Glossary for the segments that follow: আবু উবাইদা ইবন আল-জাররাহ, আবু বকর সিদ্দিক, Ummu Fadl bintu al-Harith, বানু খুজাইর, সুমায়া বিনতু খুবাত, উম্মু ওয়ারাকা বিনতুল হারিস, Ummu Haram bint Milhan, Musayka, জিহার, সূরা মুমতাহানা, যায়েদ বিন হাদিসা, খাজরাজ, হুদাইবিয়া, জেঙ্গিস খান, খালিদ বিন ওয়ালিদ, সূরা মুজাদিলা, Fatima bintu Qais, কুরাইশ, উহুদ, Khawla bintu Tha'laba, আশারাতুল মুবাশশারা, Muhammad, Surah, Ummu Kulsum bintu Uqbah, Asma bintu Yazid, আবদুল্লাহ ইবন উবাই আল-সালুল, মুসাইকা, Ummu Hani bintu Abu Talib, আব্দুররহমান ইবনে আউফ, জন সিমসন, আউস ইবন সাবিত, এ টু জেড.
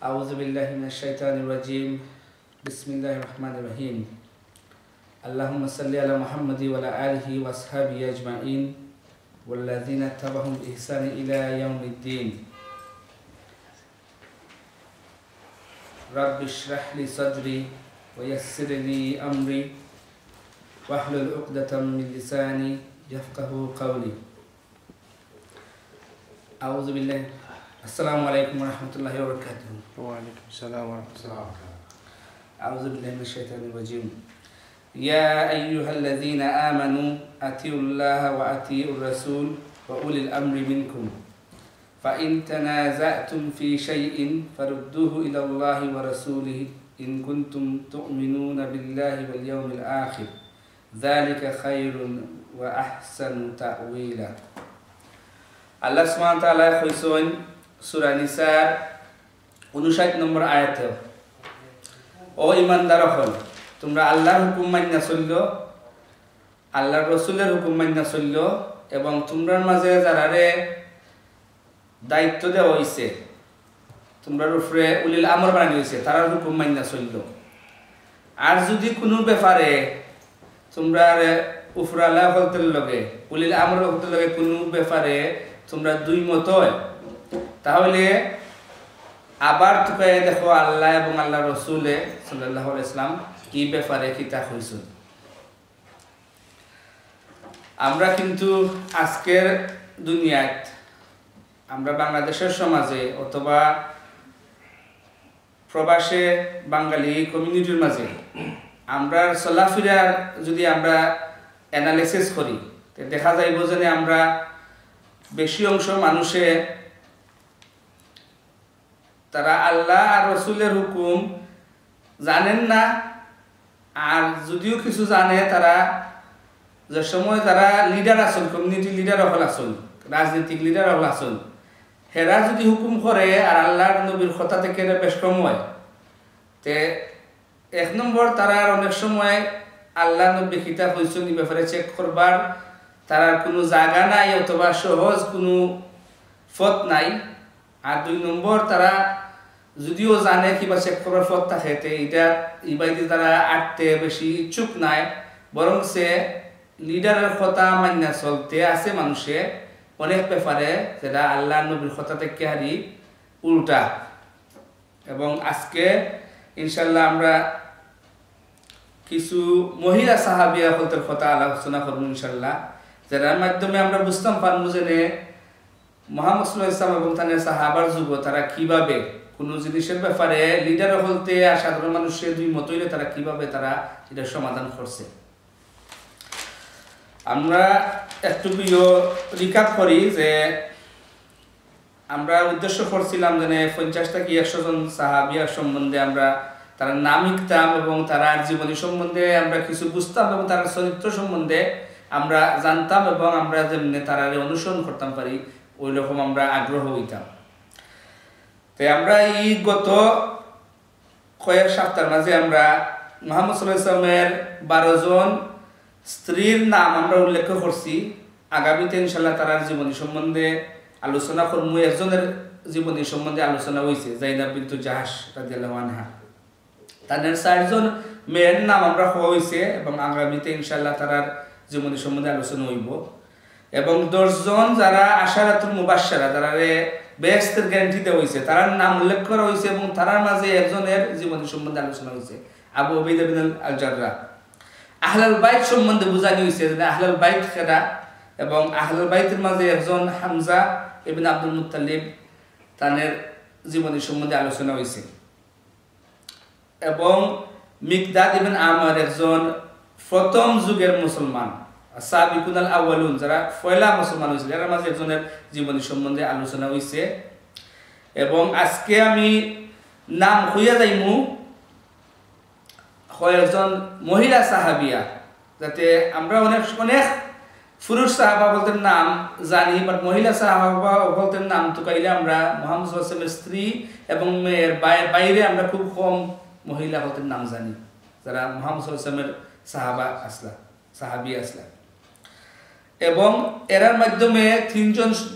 A'udzubillahi minasyaitonir rajim. Bismillahirrahmanirrahim. Allahumma salli ala Muhammadi wa ala alihi wa ashabihi ajma'in walladzina tabahum bi ihsani ila yaumiddin. Rabbi shrah li sadri wa yassir li amri wahlul 'uqdatam min lisani yafqahu qawli. A'udzubillahi. Assalamualaikum warahmatullahi wabarakatuh. Waalaikumsalam warahmatullahi wabarakatuh. A'udzubillahi minasyaitonir rajim. Ya ayyuhalladzina amanu atiullaha wa atiur rasul wa ulil amri minkum. Fa in tanaza'tum fi syai'in farudduhu ila Allahi wa rasulih in kuntum tu'minuna billahi wal yawmil akhir. Dzalika khairun wa ahsanu ta'wila. Allah Subhanahu wa ta'ala khoysoin Surah Nisa 59 নম্বর আয়াতে ও ঈমানদার হল তোমরা আল্লাহর হুকুম মান্য চললো আল্লাহর রাসূলের হুকুম মান্য চললো এবং তোমরার মাঝে যারারে দায়িত্ব দেওয়া হইছে তোমরার উপরে উলিল আমর বানানো হইছে তারার হুকুম মান্য চললো আর যদি কোনো ব্যাপারে তোমরার উফরালা হতে লাগে উলিল আমর হতে লাগে কোনো ব্যাপারে তোমরা দুই মত হয় তাহলে আবার তোকে দেখো আল্লাহ এবং আল্লাহর রাসূল সাল্লাল্লাহু আলাইহি ওয়াসাল্লাম কি ব্যাপারে কিতা হইছিল আমরা কিন্তু আজকের দুনিয়ায় আমরা বাংলাদেশের সমাজে অথবা প্রবাসে বাঙালি কমিউনিটির মাঝে আমরা সালাফিরা যদি আমরা অ্যানালাইসিস করি তে দেখা যাইব যে আমরা বেশি অংশ মানুষে তারা আল্লাহ আর রাসূলের হুকুম জানেন না আর যদিও কিছু জানে তারা যে সময় তারা লিডার আছেন কমিউনিটি লিডার হল আছেন রাজনৈতিক লিডার হল আছেন হেরা যদি হুকুম করে আর আল্লাহর নবীর কথা থেকে বেশ কম হয় তে এক নম্বর তারা অনেক সময় আল্লাহ নবী কিতাব হইছেন এই ব্যাপারে চেক করবার তারা কোনো জায়গা নাই অথবা সহজ কোনো পথ নাই আর দুই নম্বর তারা যদিও জানে কিবা চেক করার পথ থাকে এটা ইবাইতে তারা আটতে বেশি ইচ্ছুক নাই বরং সে লিডারের কথা মান্য চলতে আছে মানুষে অনেক ব্যাপারে যেটা আল্লাহ নবীর কথা থেকে হারি উল্টা এবং আজকে ইনশাল্লাহ আমরা কিছু মহিলা সাহাবিয়া হতের কথা আলোচনা করবো ইনশাল্লাহ যার মাধ্যমে আমরা বুঝতাম পারবো যে মুহাম্মদ সাল্লাল্লাহু আলাইহি ওয়াসাল্লাম এবং তার সাহাবার যুগ তারা কিভাবে কোনো জিনিসের ব্যাপারে লিডার হলতে আর সাধারণ মানুষের দুই মত হইলে তারা কিভাবে তারা এটা সমাধান করছে আমরা একটু রিক্যাপ করি যে আমরা উদ্দেশ্য করছিলাম যে 50 থেকে 100 জন সাহাবিয়া সম্বন্ধে আমরা তার নাম লিখতাম এবং তার জীবনী সম্বন্ধে আমরা কিছু বুঝতাম এবং তার চরিত্র সম্বন্ধে আমরা জানতাম এবং আমরা যেমনে তারারে অনুসরণ করতাম পারি ওই রকম আমরা আগ্রহ হইতাম তাই আমরা এই গত কয়েক সপ্তাহের মাঝে আমরা মুহাম্মদ সাল্লাল্লাহু আলাইহি ওয়াসাল্লামের 12 জন স্ত্রীর নাম আমরা উল্লেখ করছি আগামীতে ইনশাআল্লাহ তার জীবনী সম্বন্ধে আলোচনা করব একজনের জীবনী সম্বন্ধে আলোচনা হইছে যায়নাব বিনতু জাহাশ রাদিয়াল্লাহু আনহা তাদের 4 জন মেয়ের নাম আমরা হইছে এবং আগামীতে ইনশাআল্লাহ তার জীবনী সম্বন্ধে আলোচনা হইব এবং 10 জন যারা আশারাতুল মুবাশশারা তারারে বেহেশতের গ্যারান্টি দেওয়া হইছে তার নাম উল্লেখ করা হইছে এবং তার মাঝে একজনের জীবনী সম্বন্ধে আলোচনা হইছে আবু উবাইদা ইবন আল-জাররাহ আহলুল বাইত সম্বন্ধে বুঝানো হইছে যে আহলুল বাইত কারা এবং আহলুল বাইতের মাঝে একজন হামজা ইবন আব্দুল মুত্তালিব তার জীবনী সম্বন্ধে আলোচনা হইছে এবং মিকদাদ ইবন আমর একজন প্রথম যুগের মুসলমান সাবিকুনাল আউয়ালুন যারা পয়লা মুসলমান হয়েছিল এর মাঝে একজনের জীবনী সম্বন্ধে আলোচনা হয়েছে এবং আজকে আমি নাম হইয়া যাইমু একজন মহিলা সাহাবিয়া যাতে আমরা অনেক অনেক পুরুষ সাহাবা বলতেন নাম জানি বাট মহিলা সাহাবা বলতেন নাম তো কাইলে আমরা মুহাম্মদ সাল্লাল্লাহু আলাইহি ওয়াসাল্লামের স্ত্রী এবং মেয়ের বাইরে আমরা খুব কম মহিলা হতেন নাম জানি যারা মুহাম্মদ সাল্লাল্লাহু আলাইহি ওয়াসাল্লামের সাহাবা আসলা সাহাবি আসলা এবং এরার মাধ্যমে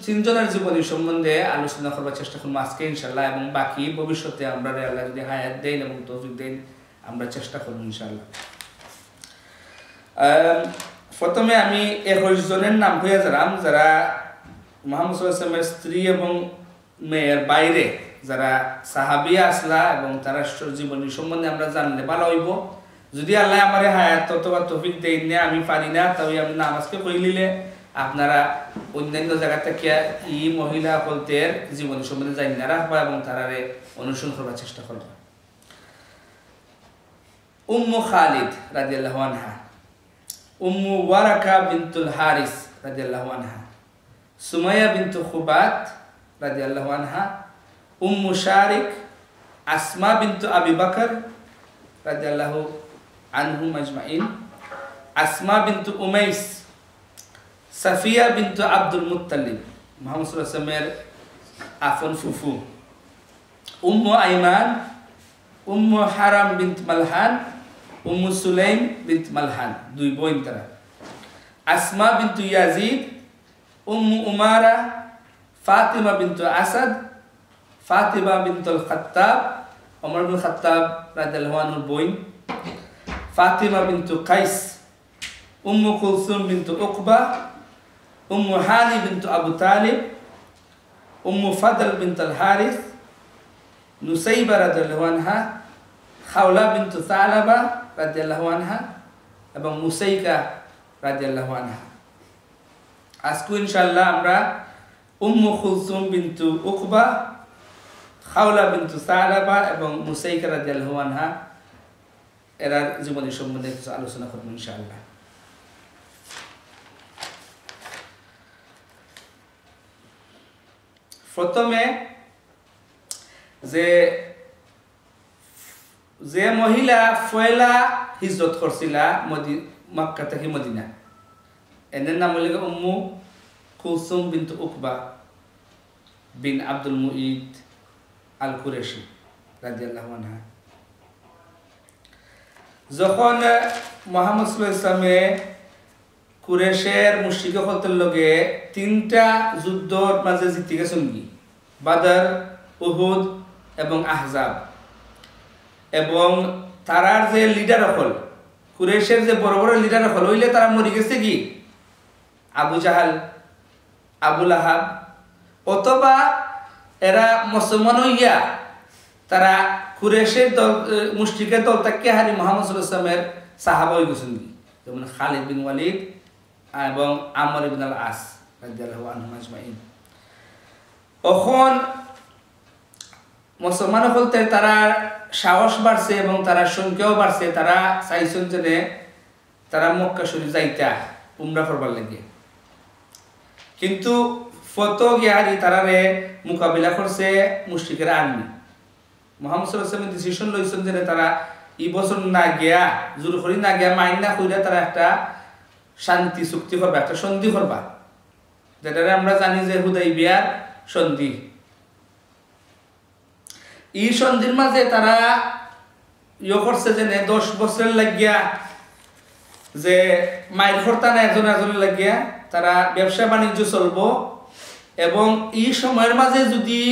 তিনজনের জীবনী সম্বন্ধে আলোচনা করার চেষ্টা করব আজকে ইনশাআল্লাহ, এবং বাকি ভবিষ্যতে আমরা আল্লাহ যদি হায়াত দেন এবং তৌফিক দেন আমরা চেষ্টা করব ইনশাআল্লাহ। প্রথমে আমি 21 জনের নাম হইয়া যারাম যারা মুহাম্মদ সাল্লাল্লাহু আলাইহি ওয়াসাল্লামের স্ত্রী এবং মেয়ের বাইরে যারা সাহাবী আসলা এবং তারা জীবনী সম্বন্ধে আমরা জানলে ভালো হইব। যদি আল্লাহ আমারে হায়াত অথবা তৌফিক দেই না আমি পারি না তবে আমি নামাজকে কই নিলে আপনারা অন্যান্য জায়গা থেকে এই মহিলা বলতে জীবনী সম্বন্ধে জানিনা রাখবা এবং তারারে অনুসরণ করার চেষ্টা করবা। উম্মু খালিদ রাদিয়াল্লাহু আনহা, উম্মু ওয়ারাকা বিনতুল হারিস রাদিয়াল্লাহু আনহা, সুমায়া বিনতু খুবাত রাদিয়াল্লাহু আনহা, উম্মু শারিক, আসমা বিনতু আবি বাকর রাদিয়াল্লাহু anhum ajma'in, Asma bintu Umais, Safiya bintu Abdul Muttalib, Muhammad sallallahu alaihi wasallam afon fufu, Ummu Aiman, Ummu Haram bint Milhan, Ummu Sulaim bint Milhan, dui boin tara, Asma bintu Yazid, Ummu Umara, Fatima bintu Asad, Fatima bintu al-Khattab, Umar bin al-Khattab radhiyallahu anhu boin, Fatima bintu Qais, Ummu Kulsum bintu Uqbah, Ummu Hani bintu Abu Talib, Ummu Fadl bintu al-Harith, Nusayba radhiyallahu anha, Khawla bintu Tha'laba radhiyallahu anha, এবং মুসাইকা radhiyallahu anha। আজকে ইনশাআল্লাহ আমরা উম্মু Kulthum বিন্তু উকবা, খাওলা বিন্তু সালাবা এবং মুসাইকা radhiyallahu anha এরা জীবনী সম্বন্ধে কিছু আলোচনা করব ইনশাআল্লাহ। প্রথমে যে যে মহিলা পয়লা হিজরত করছিলা মক্কা থেকে মদিনা এর নাম হলো উম্মু কুলসুম বিনতু উকবা বিন আব্দুল মুঈদ আল কুরাইশি রাদিয়াল্লাহু আনহা। যখন মুহাম্মদ সাল্লাল্লাহু আলাইহি ওয়াসাল্লামে কুরাইশের মুশরিকদের লগে তিনটা যুদ্ধর মাঝে জিতে গেছেন কি বাদর, উহুদ এবং আহজাব, এবং তারার যে লিডার হল কুরাইশের যে বড় বড় লিডার হল হইলে তারা মরে গেছে কি আবু জাহাল, আবু লাহাব, অথবা এরা মুসলমান হইয়া তারা কুরাইশের দল মুশরিকের দল থেকে হারি মুহাম্মদ সাল্লাল্লাহু আলাইহি ওয়াসাল্লামের সাহাবা হয়ে গেছেন কি যেমন খালিদ বিন ওয়ালিদ এবং আমর ইবনে আল আস রাদিয়াল্লাহু আনহুম আজমাইন। এখন মুসলমান বলতে তারা সাহস বাড়ছে এবং তারা সংখ্যাও বাড়ছে, তারা চাইছেন যে তারা মক্কা শরীফ যাইতা উমরা করবার লাগে, কিন্তু ফতো গিয়ারি তারারে মোকাবিলা করছে মুশরিকের আর্মি। মুহাম্মদ সাল্লাল্লাহু আলাইহি ওয়াসাল্লাম ডিসিশন লইছেন যে তারা এই বছর না গিয়া জোর করি না গিয়া মাইন না কইরা তারা একটা শান্তি চুক্তি করবে, একটা সন্ধি করবা, যেটা আমরা জানি যে হুদাইবিয়ার সন্ধি। এই সন্ধির মাঝে তারা ইয়ে করছে যে 10 বছর লাগিয়া যে মাইল করতা না একজন একজনের লাগিয়া তারা ব্যবসা বাণিজ্য চলবো, এবং এই সময়ের মাঝে যদি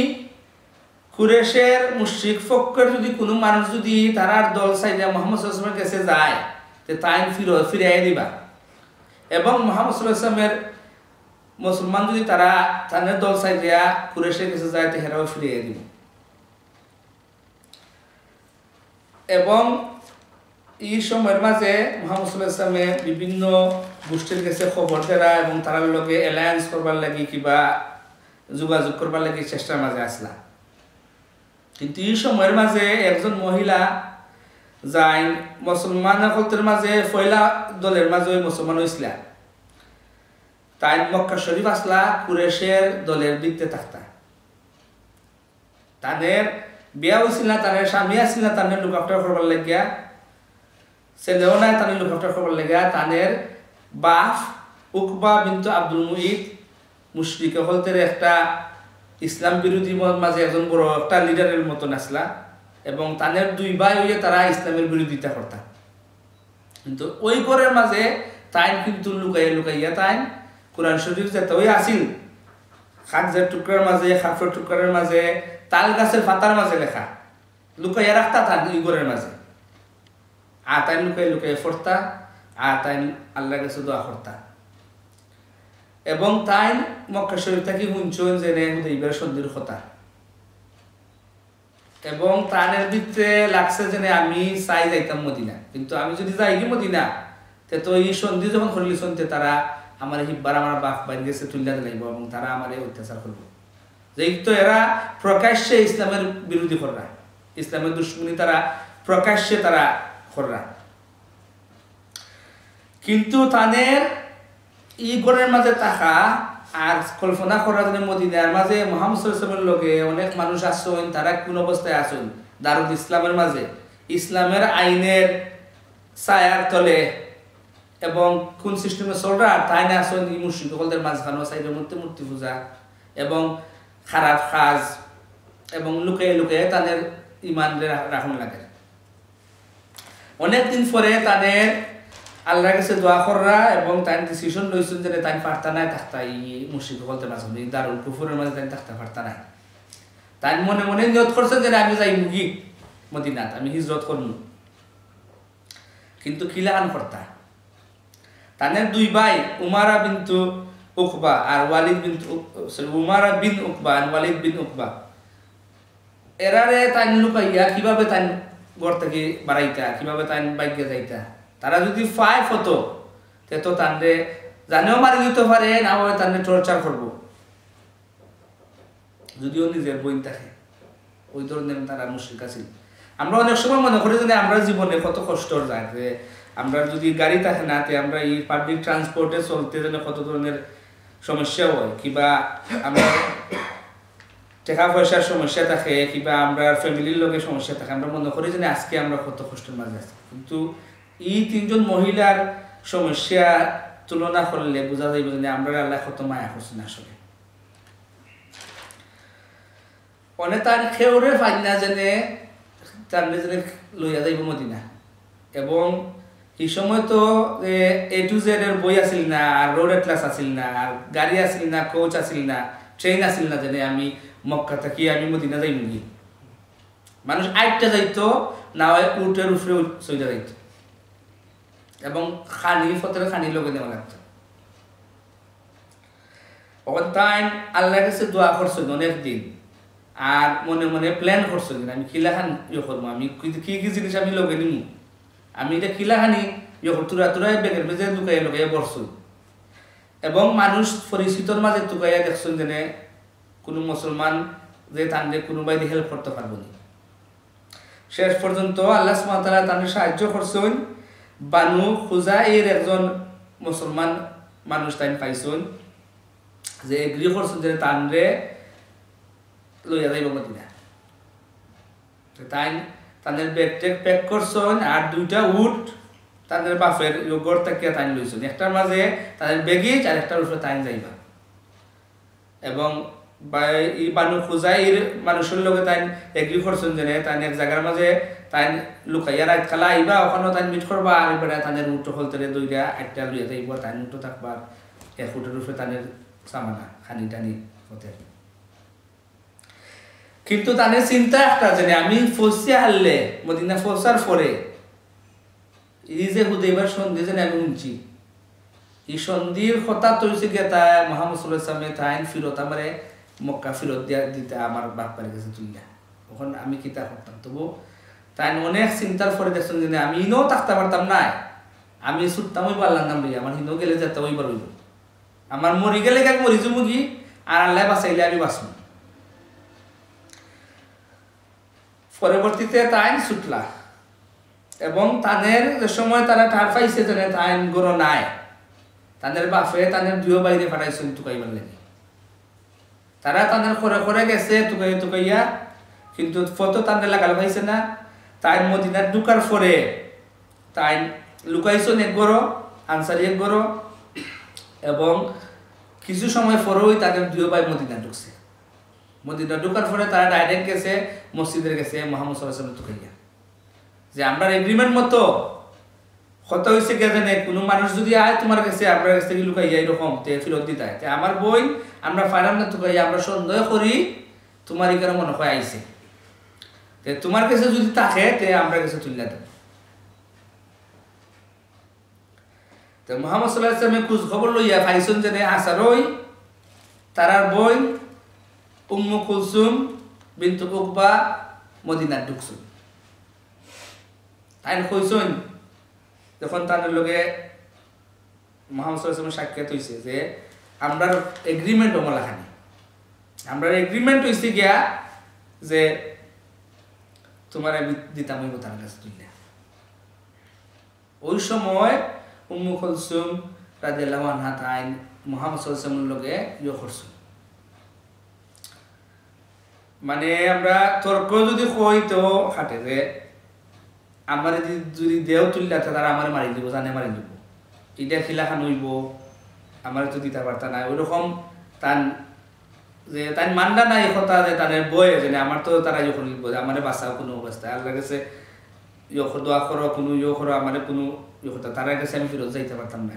কুরাইশের মুশরিক ফক্কর যদি কোনো মানুষ যদি তারার দল সাইদা মুহাম্মদ সাল্লাল্লাহু আলাইহি ওয়াসাল্লামের কাছে যায় তে তাই ফিরাই দিবা, এবং মুহাম্মদ সাল্লাল্লাহু আলাইহি ওয়াসাল্লামের মুসলমান যদি তারা তাদের দল সাইদা কুরাইশের কাছে যায় তে হেরাও ফিরাই দিব। এবং এই সময়ের মাঝে মুহাম্মদ সাল্লাল্লাহু আলাইহি ওয়াসাল্লামের বিভিন্ন গোষ্ঠীর কাছে খবর দেরা এবং তারা লগে অ্যালায়েন্স করবার লাগি কিবা যোগাযোগ করবার লাগি চেষ্টার মাঝে আসলা, কিন্তু এই সময়ের মাঝে একজন মহিলা যাই মুসলমান হকতের মাঝে পয়লা দলের মাঝে মুসলমান হয়েছিল তাই মক্কা শরীফ আসলা কুরাইশের দলের বৃত্তে থাকতা, তাদের বিয়া হয়েছিল না, তাদের স্বামী আসছিল না, তাদের লুকাপটা করবার লাগিয়া ছেলেও নাই, তাদের লুকাপটা করবার লাগিয়া তাদের বাপ উকবা বিনতু আব্দুল মুঈদ মুশরিক হকতের একটা ইসলাম বিরোধী মাঝে একজন বড় একটা লিডারের মতন আসলা, এবং তাদের দুই ভাই হইয়া তারা ইসলামের বিরোধিতা করতা, কিন্তু ওই ঘরের মাঝে তাই কিন্তু লুকাইয়া লুকাইয়া তাই কোরআন শরীফ যেটা ওই আসিল খানজার টুকরার মাঝে খাফর টুকরার মাঝে তাল গাছের পাতার মাঝে লেখা লুকাইয়া রাখতা থাকি ঘরের মাঝে আতাই লুকাই লুকাই পড়তা আতাই আল্লাহর কাছে দোয়া করতা এবং তাই মক্কা শরীফ থেকে হুনচন জেনে হুদাইবার সন্ধির কথা এবং তানের ভিতরে লাগছে জেনে আমি চাই যাইতাম মদিনা কিন্তু আমি যদি যাই কি মদিনা তে তো এই সন্ধি যখন করলি শুনতে তারা আমার হিব্বার আমার বাপ বাইরে গেছে তুল্লা লাগবে এবং তারা আমারে অত্যাচার করবে যেই তো এরা প্রকাশ্যে ইসলামের বিরোধী কররা ইসলামের দুশ্মনী তারা প্রকাশ্যে তারা কররা কিন্তু তাদের এই ঘরের মাঝে থাকা আর কল্পনা করার জন্য মদিনার মাঝে মুহাম্মদ সাল্লাল্লাহু আলাইহি ওয়াসাল্লামের লগে অনেক মানুষ আছেন তারা কোন অবস্থায় আছেন দারুল ইসলামের মাঝে ইসলামের আইনের ছায়ার তলে এবং কোন সিস্টেমে চলরা তাই না আছেন এই মুশরিকদের মাঝখানে সাইদের মধ্যে মূর্তি পূজা এবং খারাপ কাজ এবং লুকে লুকে তাদের ইমানরে রাখুন লাগে অনেক দিন পরে তাদের আল্লাহর কাছে দোয়া কররা এবং তাই ডিসিশন লইছেন যে তাই পারতা নাই থাকতাই মুশরিক বলতে পারছেন দারুল কুফরের মাঝে তাই থাকতে পারতা নাই তাই মনে মনে নিয়ত করছেন যে আমি যাই মুগি মদিনাত আমি হিজরত করব কিন্তু খিলান করতা তাদের দুই ভাই উমারা বিন্তু উকবা আর ওয়ালিদ বিন্তু উমারা বিন উকবা আর ওয়ালিদ বিন উকবা এরারে তাই লুকাইয়া কিভাবে তাই ঘর থেকে বাড়াইতা কিভাবে তাই বাইকে যাইতা তারা যদি ফাইভ হতো তে তো তানরে জানেও মারি দিতে পারে না হলে তানরে টর্চার করবো যদিও নিজের বইন থাকে ওই ধরনের তারা মুশরিক ছিল আমরা অনেক সময় মনে করি যে আমরা জীবনে কত কষ্ট যায় যে আমরা যদি গাড়ি থাকে না তে আমরা এই পাবলিক ট্রান্সপোর্টে চলতে যেন কত ধরনের সমস্যা হয় কিবা আমরা টাকা পয়সার সমস্যা থাকে কিবা আমরা ফ্যামিলির লোকের সমস্যা থাকে আমরা মনে করি যে আজকে আমরা কত কষ্টের মাঝে আছি কিন্তু এই তিনজন মহিলার সমস্যা তুলনা করলে বোঝা যাইব যে আমরা আল্লাহ কত মায়া করছেন আসলে অনেক তার খেউরে ফাইনা জেনে তার নিজের লইয়া যাইব মদিনা এবং এই সময় তো এ টু জেড এর বই আসিল না আর রোড এটলাস আসিল না আর গাড়ি আসিল না কোচ আসিল না ট্রেন আসিল না জেনে আমি মক্কা থাকি আমি মদিনা যাইব মানুষ আইটটা যাইতো না হয় উটের উপরে চইলা যাইতো এবং খানি ফতের খানি লগে নেওয়া লাগতো ওখান তাই আল্লাহর কাছে দোয়া করছেন অনেকদিন আর মনে মনে প্ল্যান করছেন আমি কিলাহান ইয়ে করবো আমি কি কি জিনিস আমি লগে নিমু আমি এটা কিলাহানি ইয়ে তুরা তুরাই বেগের মেঝে লুকাইয়া লুকাইয়া বসছুন এবং মানুষ পরিচিতর মাঝে তুকাইয়া দেখছেন যেন কোনো মুসলমান যে তানরে কোনো বাইরে হেল্প করতে পারবো না শেষ পর্যন্ত আল্লাহ সুবহানাহু ওয়া তাআলা তানরে সাহায্য করছেন বানু খুজাইর একজন মুসলমান মানুষ তাই পাইছেন যে এগ্রি করছেন যে তানরে লইয়া যাইব মদিনা তাই তাদের ব্যাগ ট্যাগ প্যাক করছেন আর দুইটা উট তাদের বাপের গড় তাকিয়া তাই লইছেন একটার মাঝে তাদের বেগিজ আর একটার উপরে তাই যাইবা এবং বানু খুজাইর মানুষের লগে তাই এগ্রি করছেন যে তাই এক জায়গার মাঝে তাই লুকাইয়া রাত খালা আইবা ওখানেও তাই মিট করবা আর এবারে তাদের উঠো হলতে দইরা একটা লুইয়া যাইব তাই উঠো থাকবা এক উটের উপরে তাদের সামানা খানি টানি হতে কিন্তু তাদের চিন্তা একটা জানি আমি ফসিয়া হারলে মদিনা ফসার পরে এই যে হুদাইবার সন্ধি জানি আমি উঞ্চি এই সন্ধির কথা তৈছে গিয়ে তা মুহাম্মদ সাল্লাল্লাহু আলাইহি ওয়াসাল্লাম তাই ফিরত আমারে মক্কা ফিরত দেওয়া দিতে আমার বাপের কাছে তুলিয়া তখন আমি কিতা করতাম তবু তাই অনেক চিন্তার পরে দেখছেন যে আমি ইনও থাকতে পারতাম না আমি ছুটতাম ওই পারলাম না আমার হিনও গেলে যেতে ওই বার হইব আমার মরি গেলে কাক মরি জুমুকি আর আল্লাহ বাঁচাইলে আমি বাঁচব পরবর্তীতে তাই ছুটলা এবং তাদের সময় তারা ঠার পাইছে যে তাই গরো নাই তাদের বাপে তাদের দুই বাইরে পাঠাইছেন টুকাইবার লাগে তারা তাদের করে করে গেছে টুকাই টুকাইয়া কিন্তু ফটো তাদের লাগাল পাইছে না তাই মদিনার ঢুকার পরে তাই লুকাইছেন এক গরো আনসারি এক গরো এবং কিছু সময় পরেই তাদের দুই ভাই মদিনা ঢুকছে মদিনা ঢুকার পরে তারা ডাইরেক্ট গেছে মসজিদের গেছে মুহাম্মদ সাল্লাল্লাহু আলাইহি ওয়াসাল্লাম তুকাইয়া যে আমরা এগ্রিমেন্ট মতো কত হইছে কে জানে কোন মানুষ যদি আয় তোমার কাছে আপনার কাছে কি লুকাইয়া এরকম তে ফিরত দিতে আয় তে আমার বই আমরা ফারাম না তো কই আমরা সন্দেহ করি তোমারই কারণে মনে হয় আইছে তে তোমার কাছে যদি থাকে তে আমরা কাছে তুলনা দাও তে মুহাম্মদ সাল্লাল্লাহু আলাইহি ওয়াসাল্লাম খোঁজ খবর লইয়া ফাইসুন জানে আসারই তারার বই উম্মু কুলসুম বিন্তু উকবা মদিনা ঢুকছুন তাই কইছুন যখন তাদের লগে মুহাম্মদ সাল্লাল্লাহু আলাইহি ওয়াসাল্লাম সাক্ষাৎ হইছে যে আমরা এগ্রিমেন্ট ওমলাখানি আমরা এগ্রিমেন্ট হইছে গিয়া যে তোমারে দিতাম হইব তার কাছে তুইলা ওই সময় উম্মু কুলসুম রাদিয়াল্লাহু আনহা তাই মুহাম্মদ সাল্লাল্লাহু আলাইহি ওয়াসাল্লামের লগে ইয়া করছুন মানে আমরা তর্ক যদি কই তো হাটে যে আমার যদি দেও তুললা তারা আমার মারি দিব জানে মারি দিব এটা খিলাখান হইব আমার যদি তা বার্তা নাই ওইরকম তান যে তান মানডা নাই কথা যে তারে বয়ে যে আমার তো তারা যখন আমারে বাঁচাও কোনো অবস্থায় আল্লাহর কাছে ইয়া দোয়া করো কোনো ইয়া করো আমারে কোনো ইয়া কথা তার কাছে আমি ফিরত যাইতে পারতাম না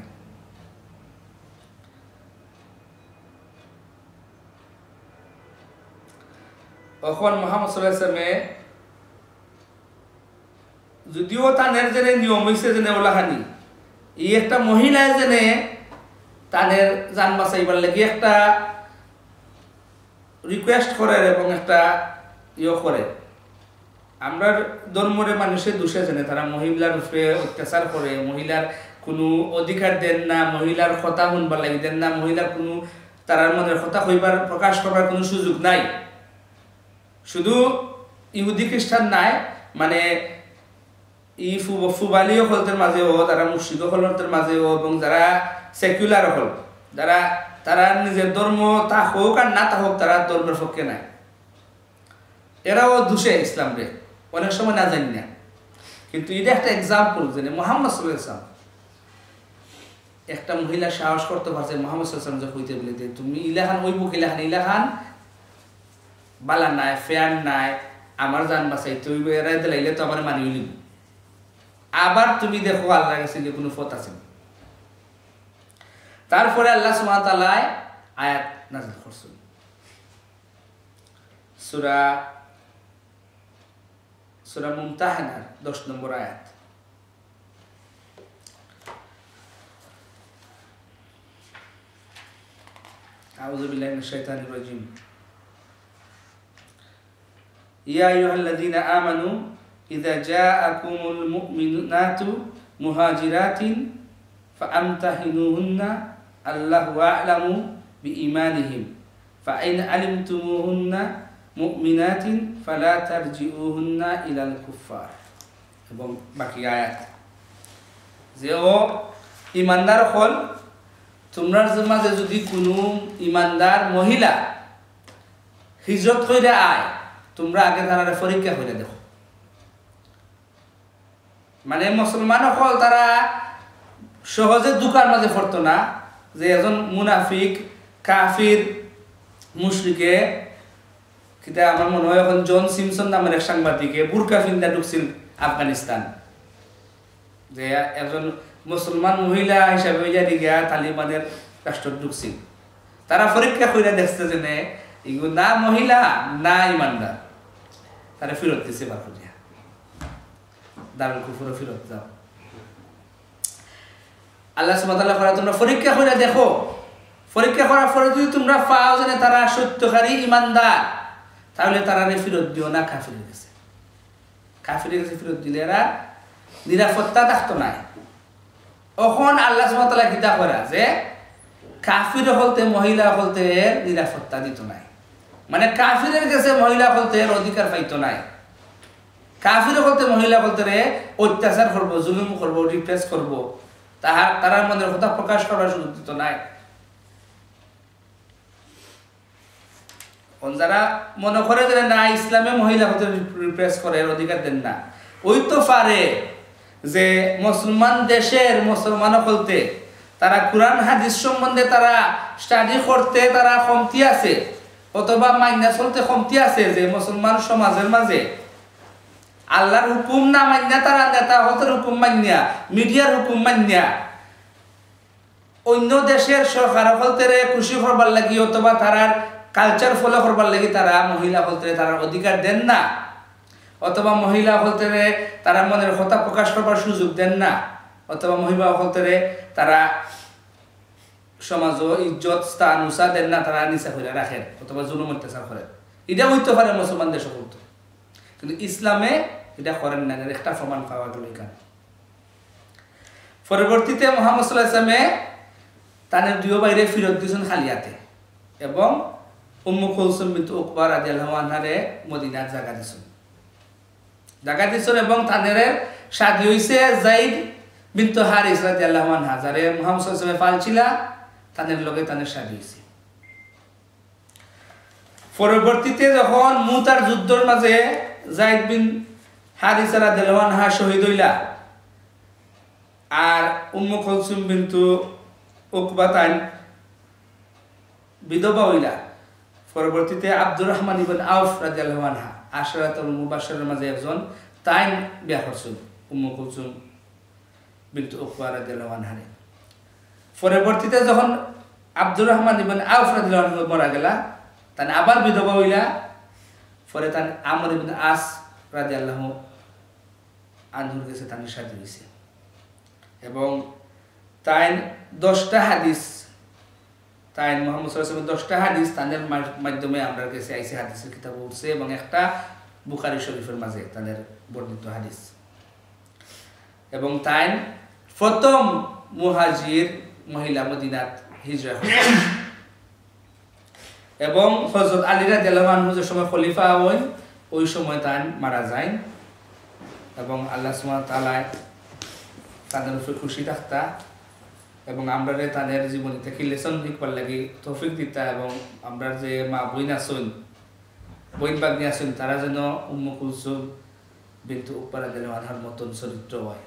তখন মুহাম্মদ সাল্লাল্লাহু আলাইহি ওয়াসাল্লাম যদিও তানের জেনে নিয়ম হইছে জেনে ওলাখানি এই একটা মহিলা জেনে তানের জান বাঁচাইবার লাগি একটা রিকোয়েস্ট করে এবং একটা ইয়ে করে আমরা ধর্মরে মানুষের দোষে জেনে তারা মহিলার উপরে অত্যাচার করে মহিলার কোনো অধিকার দেন না মহিলার কথা শুনবার লাগি দেন না মহিলার কোনো তারার মনের কথা কইবার প্রকাশ করবার কোনো সুযোগ নাই শুধু ইহুদি খ্রিস্টান নাই মানে ই ফুবালিও হলতের মাঝেও তারা মুশরিক হলতের মাঝেও এবং যারা সেকুলার হল যারা তারা নিজের ধর্ম তা হোক আর না তা হোক তারা ধর্মের পক্ষে নাই এরাও দুষে ইসলাম রে অনেক সময় না জানি না কিন্তু এটা একটা এক্সাম্পল জানে মুহাম্মদ সাল্লাল্লাহু আলাইহি ওয়াসাল্লাম একটা মহিলা সাহস করতে পারছে মুহাম্মদ সাল্লাল্লাহু আলাইহি ওয়াসাল্লাম কইতে বলে তুমি ইলাহান ওই বুক ইলাহান বালা নাই ফ্যান নাই আমার জান বাঁচাই তুই এরাই দিলাইলে তো আমার মানিয়ে নিব আবার তুমি দেখো আল্লাহর কাছে যে কোনো ফত আছে তারপরে আল্লাহ সুবহানাহু ওয়া তাআলা আয়াত নাযিল করছেন সূরা মুমতাহানা 10 নম্বর আয়াত আউযু বিল্লাহি মিনাশ শাইতানির রাজীম ইয়া আইয়ুহাল্লাযীনা আমানু إذا جاءكم المؤمنات مهاجرات فأمتحنوهن الله أعلم بإيمانهم فإن علمتموهن مؤمنات فلا ترجعوهن إلى الكفار. এবং বাকি আয়াত যে ও ইমানদার হল তোমার মাঝে যদি কোনো ইমানদার মহিলা হিজরত কইরা আয় তোমরা আগে তারা পরীক্ষা করে দেখো মানে মুসলমান হল তারা সহজে দুকার মাঝে পড়তো না যে একজন মুনাফিক কাফির মুশরিকে কিতা আমার মনে হয় এখন জন সিমসন নামের এক সাংবাদিকে বুরকা ফিন্দা ঢুকছিল আফগানিস্তান যে একজন মুসলমান মহিলা হিসাবে গিয়া তালিবানের রাষ্ট্র ঢুকছিল তারা পরীক্ষা করে দেখছে যে না মহিলা না ইমানদার তারা ফিরত দিছে বাকি দারুল কুফর ফিরত যাও আল্লাহ সুবহানাহু ওয়া তাআলা করে তোমরা পরীক্ষা করে দেখো পরীক্ষা করার পরে যদি তোমরা পাও যে তারা সত্যকারী ইমানদার তাহলে তারা ফিরত দিও না কাফিরের কাছে কাফিরের কাছে ফিরত দিলে এরা নিরাপত্তা থাকতো না এখন আল্লাহ সুবহানাহু ওয়া তাআলা কিতা করে যে কাফির হলতে মহিলা হলতে নিরাপত্তা দিত না মানে কাফিরের কাছে মহিলা হলতে অধিকার পাইতো না কাফির হতে মহিলা বলতে অত্যাচার করবো জুলুম করবো রিপ্রেস করবো তাহার তারা মনের কথা প্রকাশ করার সুযোগ দিত নাই যারা মনে করে যে না ইসলামে মহিলা হতে রিপ্রেস করে অধিকার দেন না ওই তো পারে যে মুসলমান দেশের মুসলমান বলতে তারা কুরআন হাদিস সম্বন্ধে তারা স্টাডি করতে তারা কমতি আছে অথবা মাইনা চলতে কমতি আছে যে মুসলমান সমাজের মাঝে আল্লাহর হুকুম না মান্যা তার নেতা হতের হুকুম মান্যা মিডিয়ার হুকুম মান্যা অন্য দেশের সরকার হলতেরে খুশি করবার লাগি অথবা তারার কালচার ফলো করবার লাগি তারা মহিলা হলতেরে তারা অধিকার দেন না অথবা মহিলা হলতেরে তারা মনের কথা প্রকাশ করবার সুযোগ দেন না অথবা মহিলা হলতেরে তারা সমাজ ও ইজ্জত স্থান উসা দেন না তারা নিচা করে রাখেন অথবা জুলুম অত্যাচার করেন এটা হইতে পারে মুসলমানদের সকল কিন্তু ইসলামে এটা করেন না এর একটা প্রমাণ পাওয়া গেল এখানে পরবর্তীতে মুহাম্মদ সাল্লাল্লাহু আলাইহি ওয়াসাল্লামে তাদের দুই ভাইরে ফিরত দিয়েছেন খালিয়াতে এবং উম্মু কুলসুম বিনতে উকবা রাদিয়াল্লাহু আনহারে মদিনার জায়গা দিয়েছেন এবং তাদের শাদী হইছে যায়েদ বিনতে হারিস রাদিয়াল্লাহু আনহা যারে মুহাম্মদ সাল্লাল্লাহু আলাইহি ওয়াসাল্লামে পালছিলা তাদের লগে তাদের শাদী হইছে পরবর্তীতে যখন মুতার যুদ্ধর মাঝে যায়েদ বিন হাদিসা রাদিয়াল্লাহু আনহা শহীদ হইলা আর উম্মু কুলসুম বিনতু উকবা তাই বিধবা হইলা পরবর্তীতে আব্দুররহমান ইবনে আউফ রাদিয়াল্লাহু আনহা আশরাতুল মুবাশশিরের মাঝে একজন তাই বিয়া করছিল উম্মু কুলসুম বিনতু উকবা রাদিয়াল্লাহু আনহা পরবর্তীতে যখন আব্দুররহমান ইবনে আউফ রাদিয়াল্লাহু আনহা মারা গেলা তাই আবার বিধবা হইলা পরে তার আমর ইবনে আস রাদিয়াল্লাহু আনহুর কাছে তার শাদী হইছে এবং তাই 10টা হাদিস তাই মুহাম্মদ সাল্লাল্লাহু আলাইহি ওয়াসাল্লাম 10টা হাদিস তাদের মাধ্যমে আমাদের কাছে আইছে হাদিসের কিতাব উঠছে এবং একটা বুখারী শরীফের মাঝে তাদের বর্ণিত হাদিস এবং তাই প্রথম মুহাজির মহিলা মদিনাত হিজরত এবং হযরত আলী রাদিয়াল্লাহু আনহু যে সময় খলিফা হন ওই সময় তান মারা যায় এবং আল্লাহ সুবহান তাআলা তাদের উপর খুশি থাকতা এবং আমরা তাদের জীবনে থেকে লেসন শিখবার লাগি তৌফিক দিতা এবং আমরা যে মা বইন আসুন বইন বাগনি আসুন তারা যেন উম্মু কুলসুম বিনতে উকবা রাদিয়াল্লাহু আনহার মতন চরিত্র হয়।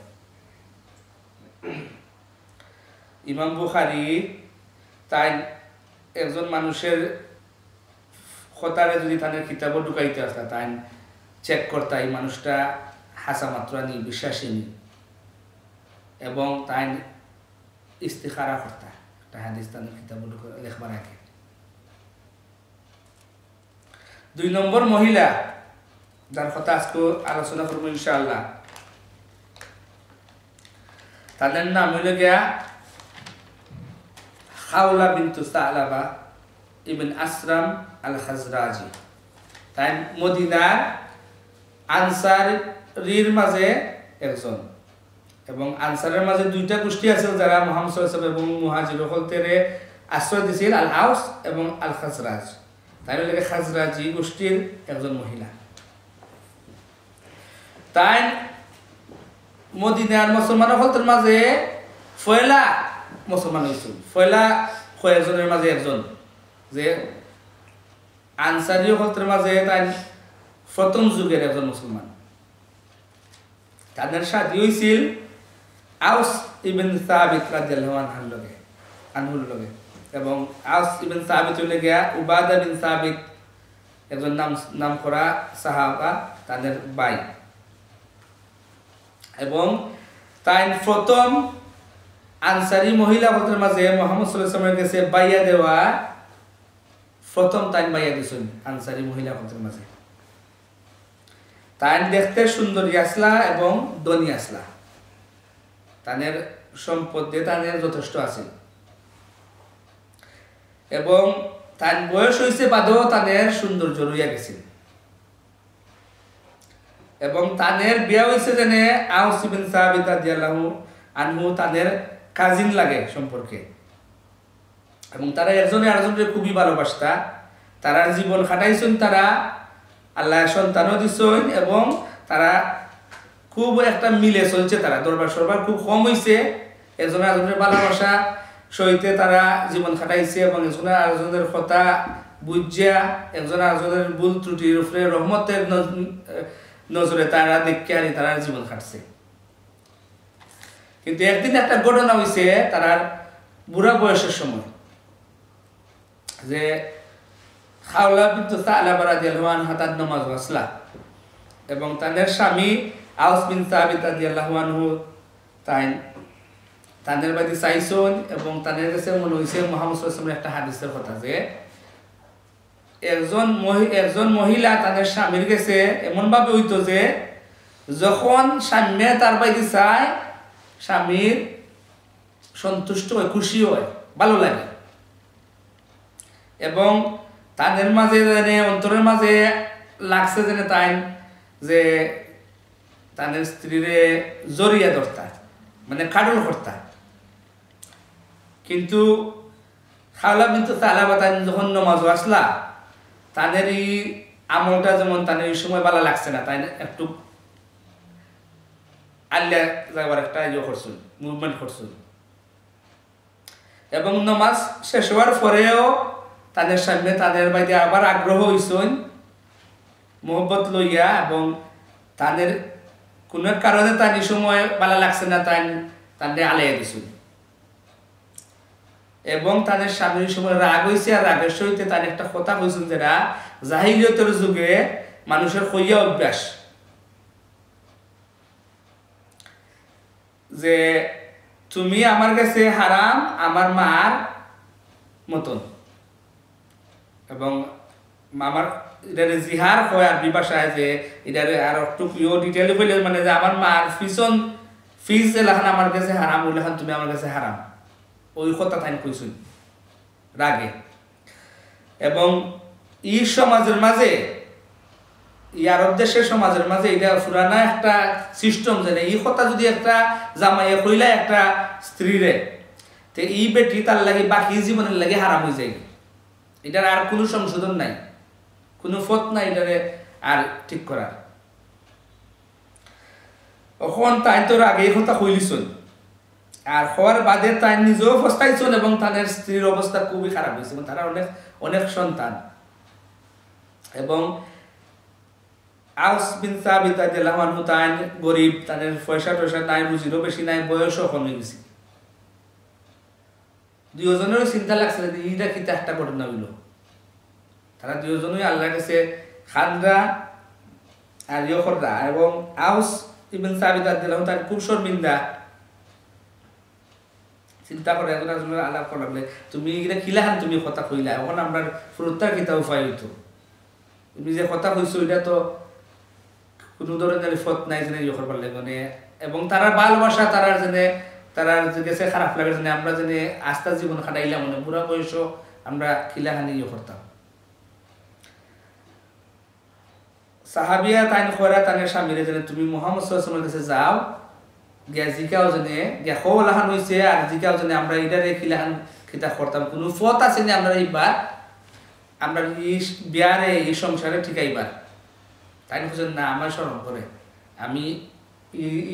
ইমাম বুখারী তাই একজন মানুষের খতারে যদি তাদের কিতাবও ঢুকাইতে আসতা তাই চেক করতা এই মানুষটা হাসা মাত্র নি বিশ্বাসী নি এবং তাই ইস্তিখারা করতা একটা হাদিস তাদের কিতাবও লেখবার আগে। 2 নম্বর মহিলা যার কথা আজকে আলোচনা করবো ইনশাআল্লাহ তাদের নাম হইল গিয়া খাওলা বিন্তু সালাবা ইবন আসরাম আল খাজরাজি তাই মদিনার আনসারির মাঝে একজন এবং আনসারের মাঝে 2টা গোষ্ঠী আছে যারা মুহাম্মদ সাল্লাল্লাহু আলাইহি ওয়াসাল্লাম এবং মুহাজির হলতেরে আশ্রয় দিয়েছিল আল আউস এবং আল খাজরাজ তাই লাগে খাজরাজি গোষ্ঠীর একজন মহিলা তাই মদিনার মুসলমান হলতের মাঝে ফয়লা মুসলমান হয়েছিল ফয়লা কয়েকজনের মাঝে একজন যে আনসারীয় হলতের মাঝে তাই প্রথম যুগের একজন মুসলমান তাদের সাথে হয়েছিল আউস ইবন সাবিত রাদিয়াল্লাহু আনহুর লগে এবং আউস ইবন সাবিত লগে উবাদা বিন তাবিত একজন নাম করা সাহাবা তাদের ভাই এবং তাই প্রথম আনসারী মহিলা হলতের মাঝে মুহাম্মদ সাল্লাল্লাহু আলাইহি ওয়াসাল্লামের কাছে বাইয়া দেওয়া প্রথম তাই বাইয়া দিয়েছেন আনসারী মহিলা হলতের মাঝে তাই দেখতে সুন্দরী আসলা এবং ধনী আসলা তাদের সম্পদ দিয়ে তাদের যথেষ্ট আছে এবং তার বয়স হয়েছে বাদেও তাদের সৌন্দর্য রইয়া গেছে এবং তাদের বিয়া হয়েছে জেনে আউস ইবন সাবিত রাদিয়াল্লাহু আনহু তাদের কাজিন লাগে সম্পর্কে এবং তারা একজনে আরেকজনকে খুবই ভালোবাসতা তারা জীবন খাটাইছেন তারা আল্লাহ সন্তানও দিছেন এবং তারা খুব একটা মিলে চলছে তারা দরবার সরবার খুব কম হয়েছে একজন আরেকজনের ভালোবাসা সহিতে তারা জীবন খাটাইছে এবং একজনের আরেকজনের কথা বুঝিয়া একজন আরেকজনের ভুল ত্রুটির উপরে রহমতের নজরে তারা দেখে আনি তারা জীবন খাটছে কিন্তু একদিন একটা ঘটনা হয়েছে তারার বুড়া বয়সের সময় যে খাওলা বিন্তু সালাবা রাদিয়াল্লাহু আনহা তার নামাজ আসলা এবং তাদের স্বামী আউস বিন সাবিত রাদিয়াল্লাহু আনহু তাদের বাড়ি চাইছেন এবং তাদের কাছে মনে হয়েছে মুহাম্মদ সাল্লাল্লাহু আলাইহি ওয়াসাল্লামের একটা হাদিসের কথা যে একজন মহিলা তাদের স্বামীর কাছে এমনভাবে হইতো যে যখন স্বামী তার বাড়ি চায় স্বামীর সন্তুষ্ট হয়, খুশি হয়, ভালো লাগে এবং তাদের মাঝে অন্তরের মাঝে লাগছে যেন তাই যে তাদের স্ত্রীরে জড়িয়ে ধরতা মানে কাডল করতা। কিন্তু খাওলা বিন্তু তালাবা তাদের যখন নমাজ আসলা তাদের এই আমলটা যেমন তাদের এই সময় ভালো লাগছে না, তাই একটু আল্লাহ যাবার একটা ইয়ে করছিল, মুভমেন্ট করছিল এবং নমাজ শেষ হওয়ার পরেও তাদের সামনে তাদের বাড়িতে আবার আগ্রহ হয়েছেন মোহব্বত লইয়া এবং তাদের কোনো কারণে তার এই সময় ভালো লাগছে না, তাই তাদের আলাইয়া দিছিল এবং তাদের স্বামীর সময় রাগ হয়েছে। আর রাগের সহিত তার একটা কথা হয়েছিল যেটা জাহিলিয়তের যুগে মানুষের হইয়া অভ্যাস যে তুমি আমার কাছে হারাম আমার মার মতন এবং আমার এটারে জিহার হয় আরবি ভাষায় যে এটারে আর একটু প্রিয় ডিটেল হইলে মানে যে আমার মার ফিসন ফিস এলাকান আমার কাছে হারাম ওইলাখান তুমি আমার কাছে হারাম ওই কথা তাই কইছুন রাগে। এবং এই সমাজের মাঝে এই আরব দেশের সমাজের মাঝে এটা পুরানা একটা সিস্টেম যে এই কথা যদি একটা জামাইয়ে কইলা একটা স্ত্রীরে তো এই বেটি তার লাগে বাকি জীবনের লাগে হারাম হয়ে যায়, এটার আর কোনো সংশোধন নাই, কোনো পথ নাই এটারে আর ঠিক করার। তখন তাই তোর আগে এই কথা কইলিছুন আর হওয়ার বাদে তাই নিজেও পস্তাইছুন এবং তাদের স্ত্রীর অবস্থা খুবই খারাপ হয়েছে এবং তারা অনেক অনেক সন্তান এবং আউস বিন সাবিত রাদিয়াল্লাহু আনহু তাই গরিব, তাদের পয়সা টয়সা নাই, রুজিরও বেশি নাই, বয়সও কমে গেছে। দুজনেরও চিন্তা লাগছে যে এইটা কিতা একটা ঘটনা হইল, তারা দুজনই আল্লাহর কাছে খানরা আর ইয়কররা এবং আউস ইবন সাবিত রাদিয়াল্লাহু তার খুব শর্মিন্দা, চিন্তা করে একজন আজমের আলাপ করলে তুমি এটা কিলাহান তুমি কথা কইলা এখন আমরা ফুরুত্তার কিতা উপায় হইতো, তুমি যে কথা কইছো এটা তো কোনো ধরনের ফত নাই যেন ইয়ে করবার লাগে এবং তারা ভালোবাসা তারা যেনে তারা গেছে খারাপ লাগার জন্য আমরা যেন আস্থা জীবন খাটাইলাম মানে বুড়া বয়স আমরা কিলাহানি ইয়ে করতাম। সাহাবিয়া তাই খোয়ারা তাদের স্বামীরা যেন তুমি মুহাম্মদ সাল্লাল্লাহু আলাইহি ওয়াসাল্লামের কাছে যাও গিয়া জিকাও যেন গিয়া খোলাহান হয়েছে আর জিকাও যেন আমরা এটারে কিলাহান খিতা করতাম কোনো ফত আছে না আমরা এইবার আমরা এই বিয়ারে এই সংসারে ঠিকাইবার তাই খুঁজেন না আমার স্মরণ করে আমি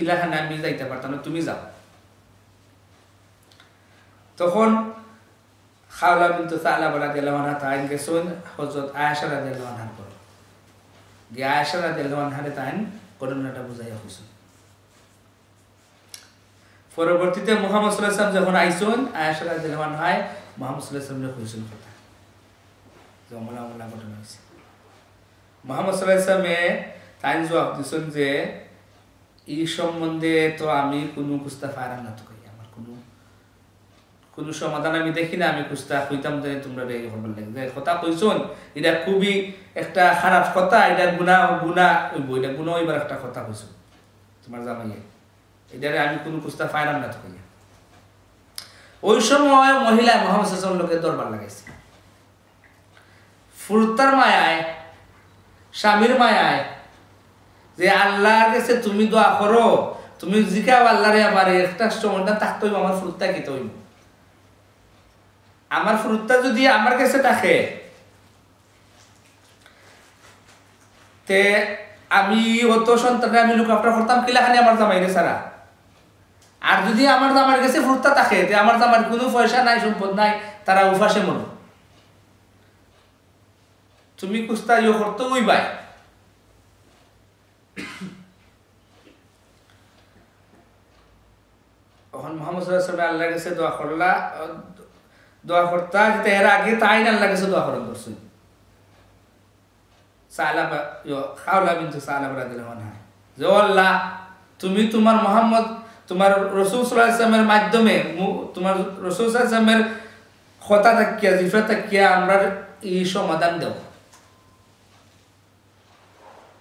ইলাহান আমি যাইতে পারতাম না তুমি যাও। তখন খাওলা বিন্তু তালাবা রাদিয়াল্লাহু আনহা তাই গেছেন হযরত আয়েশা রাদিয়াল্লাহু আনহার কাছে গিয়ে আয়েশা রাদিয়াল্লাহু আনহারে তাই ঘটনাটা বুঝাইয়া হয়েছেন। পরবর্তীতে মুহাম্মদ সাল্লাল্লাহু আলাইহি ওয়াসাল্লাম যখন আইছেন আয়েশা রাদিয়াল্লাহু আনহায় মুহাম্মদ সাল্লাল্লাহু আলাইহি ওয়াসাল্লামের হয়েছেন কথা জমলা মলা ঘটনা হয়েছে। মুহাম্মদ সাল্লাল্লাহু আলাইহি ওয়াসাল্লামে তাই জবাব দিয়েছেন যে এই সম্বন্ধে তো আমি কোনো গুস্তাফ আরাম না তো কোনো সমাধান আমি দেখি না, আমি কুস্তা হইতাম যে তোমরা এই খবর লাগবে কথা কইছন এটা খুবই একটা খারাপ কথা, এটা গুণা গুণা হইব এটা গুণা হইবার একটা কথা কইছন তোমার জামাইয়ে এটারে আমি কোনো কুস্তা পাইলাম না। তখন ওই সময় মহিলা মুহাম্মদ সাল্লাল্লাহু আলাইহি ওয়াসাল্লামের লোকে দরবার লাগাইছে ফুরতার মায়ায় স্বামীর মায়ায় যে আল্লাহর কাছে তুমি দোয়া করো তুমি জিকাও আল্লাহরে আবার একটা সমাধান থাকতে হইব আমার ফুরতা খেতে হইব আমার ফুরুতটা যদি আমার কাছে থাকে তে আমি অত সন্তানে আমি লুকাপটা করতাম কিলাখানি আমার জামাইরে ছাড়া আর যদি আমার জামার কাছে ফুরুতটা থাকে তে আমার জামার কোনো পয়সা নাই সম্পদ নাই তারা উপাসে মরো তুমি কুস্তা ইয়ে করতো ওই বাই। তখন মুহাম্মদ সাল্লাল্লাহু আলাইহি ওয়াসাল্লাম আল্লাহর কাছে দোয়া করলা দোয়া করতা এর আগে তাই আল্লাহর কাছে দোয়া করেন করছেন Khawla bintu Tha'laba radhiyallahu anha যে আল্লাহ তুমি তোমার মুহাম্মদ তোমার রাসূল সাল্লাল্লাহু আলাইহি ওয়াসাল্লামের মাধ্যমে তোমার রাসূল সাল্লাল্লাহু আলাইহি ওয়াসাল্লামের কথা তাকিয়া জিফাত তাকিয়া আমরা এই সমাধান দেব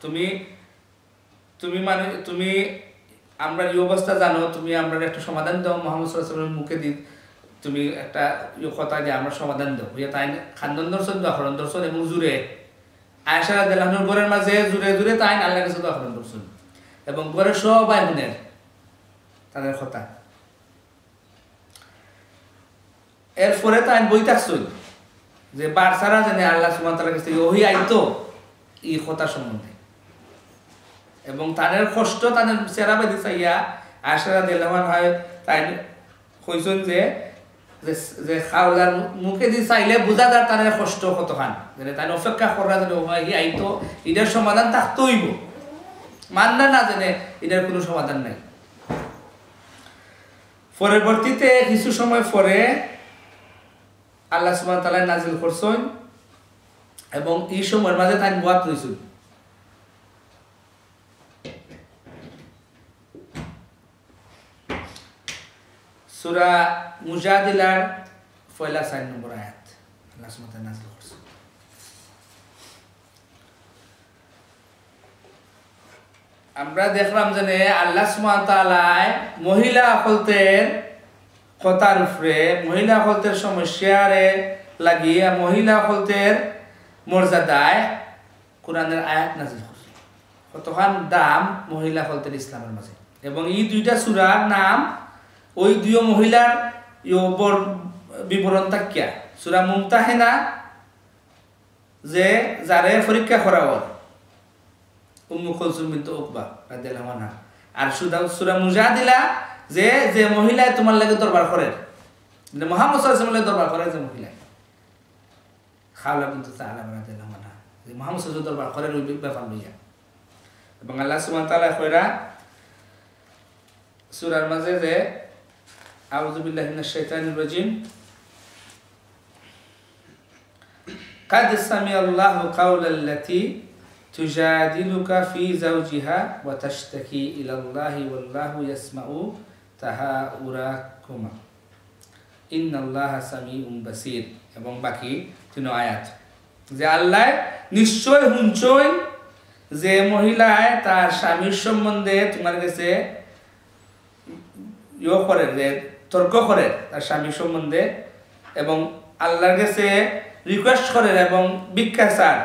তুমি তুমি মানে তুমি আমরা এই অবস্থা জানো তুমি আমরা একটা সমাধান দাও মুহাম্মদ সাল্লাল্লাহু আলাইহি ওয়াসাল্লামের মুখে দিই তুমি একটা কথা দিয়ে আমরা সমাধান দেব ইয়া তাই খানদান দর্শন দহরন দর্শন এবং জুরে আয়েশা রাদিয়াল্লাহু আনহার ঘরের মাঝে জুরে জুরে তাই আল্লাহর কাছে দহরন দর্শন এবং ঘরের সবাই শুনে তাদের কথা এরপরে তাই বই থাকছিল যে বারসারা জানে আল্লাহ সুবহানাহু ওয়া তাআলার কাছে ওহী আইতো এই কথা সম্বন্ধে এবং তাদের কষ্ট তাদের চেহারায় দিছাইয়া আয়েশা রাদিয়াল্লাহু আনহা তাই কইছেন যে যে খাওলার মুখে দি চাইলে বুঝা যায় তাদের কষ্ট কতখান মানে তাই অপেক্ষা করা যেন ওহী আইতো এটার সমাধান থাকতইব মাননা না জানে এটার কোনো সমাধান নাই পরবর্তীতে কিছু সময় পরে আল্লাহ সুবহান তাআলা নাযিল করছেন এবং এই সময়ের মাঝে তাই ওয়াত হইছিল সূরা মুজাদিলার পয়লা 4 নম্বর আয়াত আল্লাহ সুবহান তাআলা নাযিল করছেন আমরা দেখলাম যে আল্লাহ সুবহান তাআলা মহিলা হলতের কথার উপরে মহিলা হলতের সমস্যারে লাগিয়া মহিলা হলতের মর্যাদায় কুরআনের আয়াত নাযিল করেছেন কতখান দাম মহিলা হলতের ইসলামের মাঝে এবং এই দুইটা সূরার নাম ওই দুই মহিলার ইয়োবর বিবরণ তাকিয়া সূরা মুমতাহিনা যে যারে পরীক্ষা করা হয় উম্মু কুলসুম বিনতে উকবা রাদিয়াল্লাহু আনহা আর সূরা মুজাদিলা যে যে মহিলা তোমার লাগে দরবার করে মানে মুহাম্মদ সাল্লাল্লাহু আলাইহি ওয়াসাল্লামের দরবার করে যে মহিলা খাওলা বিনতে সালাম রাদিয়াল্লাহু আনহা যে মুহাম্মদ সাল্লাল্লাহু দরবার করে ওই ব্যাপার লইয়া এবং আল্লাহ সুবহানাহু ওয়া তাআলা কইরা সূরার মাঝে যে আউযু বিল্লাহি মিনাশ শাইতানির রাজিম কাদ সামিআল্লাহু কাওলাল্লাতী تجادلك في زوجها وتشتكي إلى الله والله يسمع تهاوراكما إن الله سميع بصير এবং বাকি তিন আয়াত যে আল্লাহ নিশ্চয় হুনচয় যে মহিলা তার স্বামীর সম্বন্ধে তোমার কাছে ইও করে যে তর্ক করে তার স্বামীর সম্বন্ধে এবং আল্লাহর কাছে রিকোয়েস্ট করে এবং ভিক্ষা চায়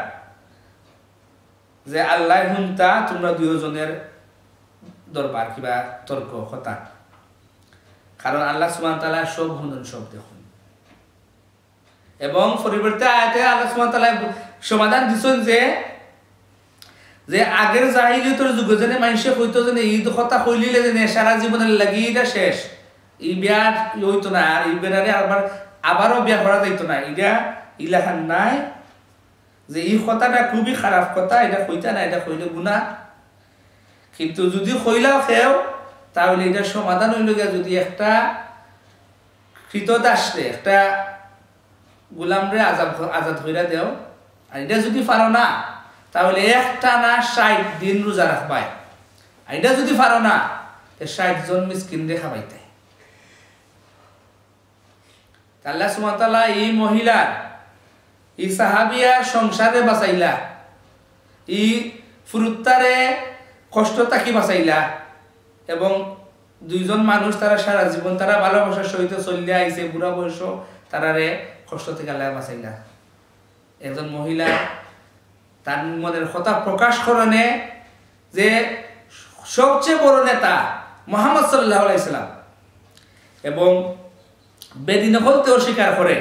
যে আল্লাহ হুনতা তোমরা দুইজনের দরবার কিবা তর্ক কথা কারণ আল্লাহ সুবহানাহু ওয়া তাআলা সব হুনন সব দেখুন এবং পরিবর্তে আয়াতে আল্লাহ সুবহানাহু ওয়া তাআলা সমাধান দিছেন যে যে আগের জাহিলিয়তের যুগে জেনে মানুষে কইতো যে এই কথা কইলিলে যে সারা জীবনের লাগি এটা শেষ এই বিয়া হইতো না আর এই বেরারে আবারও বিয়া করা যাইতো না এটা ইলাহান নাই যে এই কথাটা খুবই খারাপ কথা এটা কইতা না এটা কইলে গুনাহ কিন্তু যদি কইলাও খেও তাহলে এটা সমাধান হইল গিয়া যদি একটা কৃতদাসে একটা গোলামরে আজাদ হইরা দেও আর এটা যদি পারো না তাহলে একটা না 60 দিন রোজা রাখবা আর এটা যদি পারো না তে 60 জন মিসকিন রে খাওয়াইতে আল্লাহ সুবহানাহু ওয়া তাআলা এই মহিলা এই সাহাবিয়া সংসারে বাঁচাইলা এই ফুরুত্তারে কষ্ট থাকি বাঁচাইলা এবং দুইজন মানুষ তারা সারা জীবন তারা ভালোবাসার সহিত চলিয়া আইছে বুড়া বয়স তারারে কষ্ট থেকে আল্লাহ বাঁচাইলা একজন মহিলা তার মনের কথা প্রকাশ করণে যে সবচেয়ে বড় নেতা মুহাম্মদ সাল্লাল্লাহু আলাইহি সাল্লাম এবং বেদিনহলতেও স্বীকার করে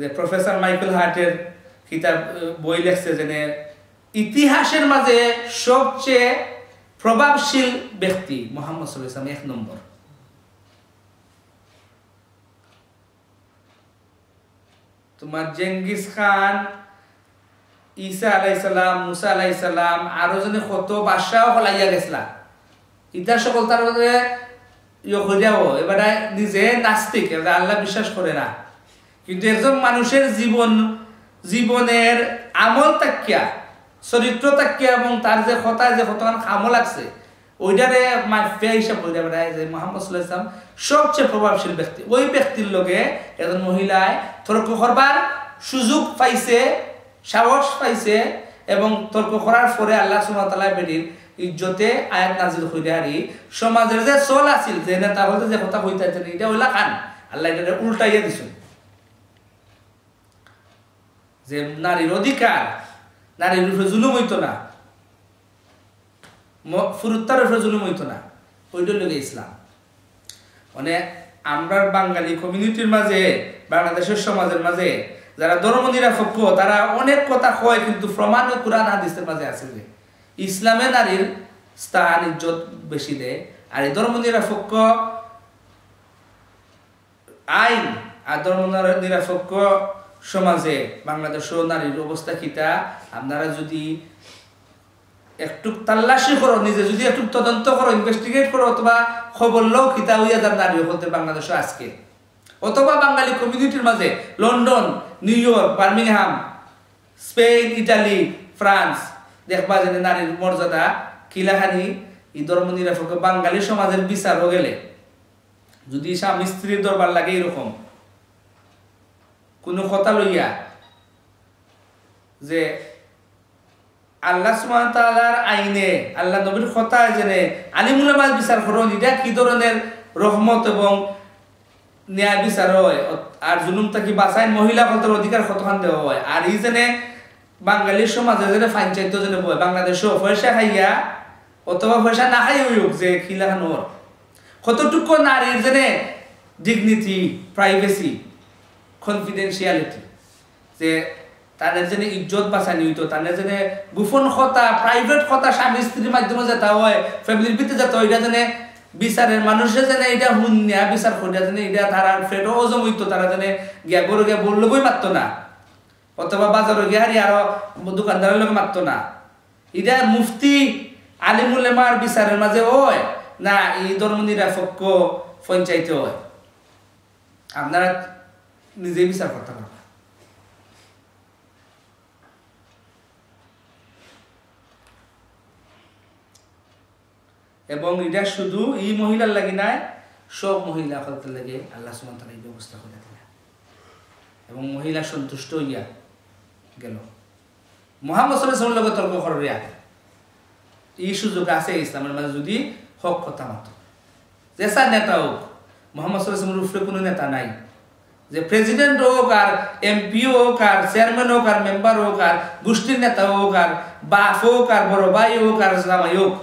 যে প্রফেসর মাইকেল হার্টের কিতাব বই লেখছে যে ইতিহাসের মাঝে সবচেয়ে প্রভাবশীল ব্যক্তি মুহাম্মদ সাল্লাল্লাহু আলাইহি ওয়াসাল্লাম এক নম্বর তোমার জেঙ্গিস খান ঈসা আলাইহিস সালাম মুসা আলাইহিস সালাম আরো জনে কত বাদশাহ হলাইয়া গেছলা ইতা সকল তার মধ্যে ইয়ে হইয়াও এবারে নিজে নাস্তিক আল্লাহ বিশ্বাস করে না কিন্তু একজন মানুষের জীবন জীবনের আমল তাকিয়া চরিত্র তাকিয়া এবং তার যে কথা যে কতখান আমল আছে ওইটারে মাফিয়া হিসাব বলে দেয় যে মুহাম্মদ সাল্লাল্লাহু আলাইহি ওয়াসাল্লাম সবচেয়ে প্রভাবশীল ব্যক্তি ওই ব্যক্তির লগে একজন মহিলায় তর্ক করবার সুযোগ পাইছে সাহস পাইছে এবং তর্ক করার পরে আল্লাহ সুবহানাহু ওয়া তাআলা বেদির ইজ্জতে আয়াত নাযিল হইরারি সমাজের যে চল আছিল যে নেতা বলতে যে কথা কইতাছেন এটা হইলা খান আল্লাহ এটারে উল্টাইয়া দিছেন যে নারীর অধিকার নারীর উপর জুলুম হইতো না ফুরুত্তার উপর জুলুম হইতো না ওইটার লগে ইসলাম মানে আমরা বাঙালি কমিউনিটির মাঝে বাংলাদেশের সমাজের মাঝে যারা ধর্ম নিরপেক্ষ তারা অনেক কথা কয় কিন্তু প্রমাণ কুরআন হাদিসের মাঝে আছে যে ইসলামে নারীর স্থান ইজ্জত বেশি দেয় আর এই ধর্ম নিরপেক্ষ আইন আর ধর্ম নিরপেক্ষ সমাজে বাংলাদেশের নারীর অবস্থা কিটা আপনারা যদি একটু তাল্লাশি করো নিজে যদি একটু তদন্ত করো ইনভেস্টিগেট করো অথবা খবর লও কিটা হইয়া যার নারী হতে বাংলাদেশে আজকে অথবা বাঙালি কমিউনিটির মাঝে London New York Birmingham Spain Italy France দেখবা যে নারীর মর্যাদা কিলাহানি এই ধর্ম নিরপেক্ষ বাঙালি সমাজের বিচার হয়ে গেলে যদি স্বামী স্ত্রীর দরবার লাগে এরকম কোনো কথা লইয়া যে আল্লাহ সুবহানাহু ওয়া তাআলার আইনে আল্লাহ নবীর কথা জেনে আলিমুল উলামা বিচার করুন এটা কি ধরনের রহমত এবং ন্যায় বিচার হয় আর জুলুম থেকে বাঁচায় মহিলা কতর অধিকার কতখান দেওয়া হয় আর এই জেনে বাঙালি সমাজে যেটা পঞ্চায়েত জেনে বয় বাংলাদেশও পয়সা খাইয়া অথবা পয়সা না খাই হইক যে খিলানোর কতটুকু নারীর জেনে ডিগনিটি প্রাইভেসি কনফিডেন্সিয়ালিটি যে তাদের জন্য ইজ্জত বাঁচানি হইতো তাদের জন্য গোপন কথা প্রাইভেট কথা স্বামী স্ত্রীর মাধ্যমে যেটা হয় ফ্যামিলির ভিতরে যেটা হয় এটা যেন বিচারের মানুষের যেন এটা হুন্যা বিচার করিয়া যেন এটা তারা ফেটও অজম হইতো তারা যেন গিয়া গরু গিয়া বললো বই মারতো না অথবা বাজারও গিয়ে হারিয়ে আরো দোকানদারের লোক মারতো না এটা মুফতি আলিমুলেমার বিচারের মাঝে হয় না এই ধর্ম নিরপেক্ষ পঞ্চায়েতে হয় আপনারা নিজেই বিচার করতে পারবে এবং এটা শুধু এই মহিলার লাগে না সব মহিলা লাগে আল্লাহ সুবহানাহু ওয়া তাআলা এই ব্যবস্থা করে দিলেন এবং মহিলা সন্তুষ্ট হইয়া গেল মুহাম্মদ সাল্লাল্লাহু আলাইহি ওয়াসাল্লামের লগে তর্ক করিয়া এই সুযোগ আছে ইসলামের মাঝে যদি হক কথা মতো যে সার নেতা হোক মুহাম্মদ সাল্লাল্লাহু আলাইহি ওয়াসাল্লামের উপরে কোনো নেতা নাই যে প্রেসিডেন্ট হোক আর এমপি হোক আর চেয়ারম্যান হোক আর মেম্বার হোক আর গোষ্ঠীর নেতা হোক আর বাপ হোক আর বড় ভাই হোক আর জামাই হোক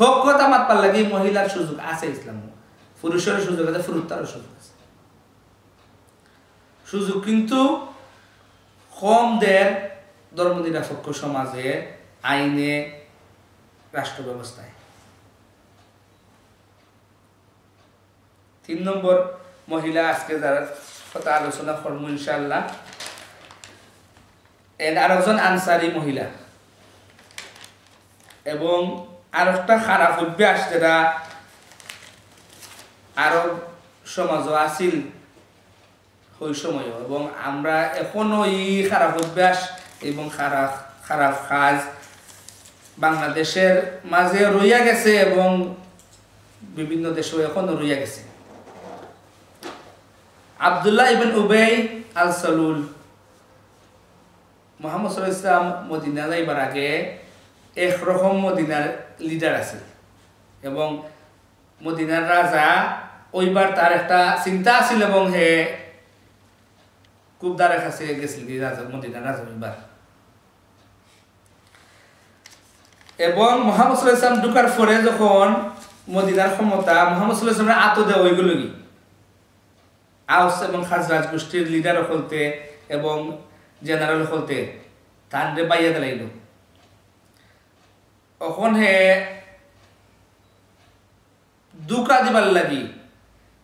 হক কথা মাতবার লাগে মহিলার সুযোগ আছে ইসলাম পুরুষের সুযোগ আছে ফুরুত্তারও সুযোগ আছে সুযোগ কিন্তু কমদের ধর্ম নিরপেক্ষ সমাজে আইনে রাষ্ট্র ব্যবস্থায় 3 নম্বর মহিলা আজকে যারা কথা আলোচনা করবো ইনশাআল্লাহ এর আরেকজন আনসারী মহিলা এবং আরেকটা খারাপ অভ্যাস যেটা আরব সমাজও আছিল ওই সময়ও এবং আমরা এখনো এই খারাপ অভ্যাস এবং খারাপ কাজ বাংলাদেশের মাঝে রইয়া গেছে এবং বিভিন্ন দেশেও এখনো রইয়া গেছে আবদুল্লাহ ইবন উবাই আল-সালুল মুহাম্মদ সাল্লাল্লাহু আলাইহি ওয়াসাল্লাম মদিনা যাইবার আগে একরকম মদিনার লিডার আছে এবং মদিনার রাজা ওইবার তার একটা চিন্তা আছিল এবং হে কুবদারের কাছে গেছিল রাজা মদিনার রাজা ওইবার এবং মুহাম্মদ সাল্লাল্লাহু আলাইহি ওয়াসাল্লাম ঢুকার পরে যখন মদিনার ক্ষমতা মুহাম্মদ সাল্লাল্লাহু আলাইহি ওয়াসাল্লামের আতো দেওয়া ওইগুলো কি আউস এবং খাজরাজ গোষ্ঠীর লিডার হলতে এবং জেনারেল হলতে তানরে বাইয়া দিলাইল অখন হে দুকা দিবার লাগি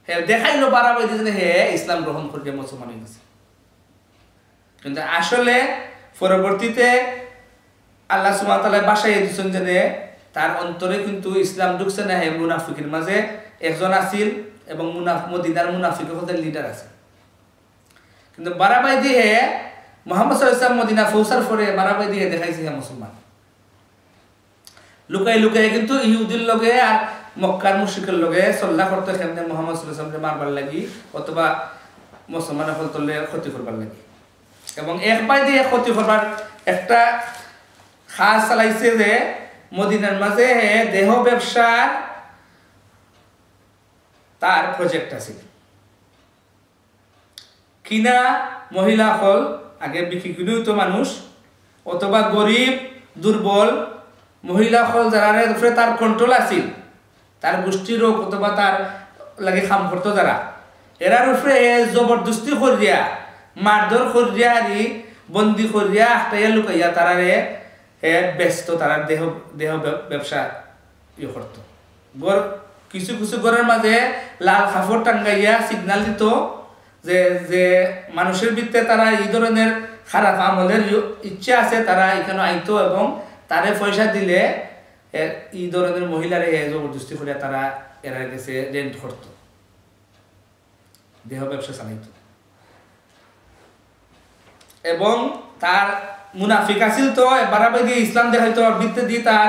হে দেখাইল বাড়াবাড়ি দিয়েছে হে ইসলাম গ্রহণ করতে মুসলমান হয়েছে কিন্তু আসলে পরবর্তীতে আল্লাহ সুবহানাহু ওয়া তাআলা বাসায় দিয়েছেন যে তার অন্তরে কিন্তু ইসলাম ঢুকছে না হে মুনাফিকের মাঝে একজন আছিল এবং মদিনার মুনাফিক লিডার আছে কিন্তু বারাবাই দিয়ে Muhammad SAW মদিনা পৌঁছার পরে মারাবে দিয়ে দেখাইছে হে মুসলমান লুকায় লুকায় কিন্তু ইহুদির লগে আর মক্কার মুশরিকের লগে সল্লা করতে কেমনে মুহাম্মদ সাল্লাল্লাহু আলাইহি ওয়াসাল্লামকে মারবার লাগি অথবা মুসলমানের ফলতলে ক্ষতি করবার লাগি এবং এক বাই দিয়ে ক্ষতি করবার একটা খাস চালাইছে যে মদিনার মাঝে দেহ ব্যবসা তার প্রজেক্ট আছে কিনা মহিলা হল আগে বিক্রি করেও তো মানুষ অথবা গরিব দুর্বল মহিলা হল যারা তার কন্ট্রোল আছে তার গোষ্ঠীর রোগ অথবা তার লাগে কাম করতো যারা এরার উপরে জবরদস্তি করিয়া মারধর করিয়া আরি বন্দি করিয়া আটাইয়া লুকাইয়া তারারে ব্যস্ত তারা দেহ দেহ ব্যবসা ইয়ে করতো গড় কিছু কিছু ঘরের মাঝে লাল কাপড় টাঙ্গাইয়া সিগনাল দিত যে যে মানুষের ভিত্তে তারা এই ধরনের খারাপ আমলের ইচ্ছে আছে তারা এখানে আইতো এবং তারে পয়সা দিলে এই ধরনের মহিলারা জবরদস্তি করে তারা এরা গেছে রেন্ট করত দেহ ব্যবসা চালাইত এবং তার মুনাফিক আছিল তো বারাবাই দিয়ে ইসলাম দেখাইতো বৃত্তে দিয়ে তার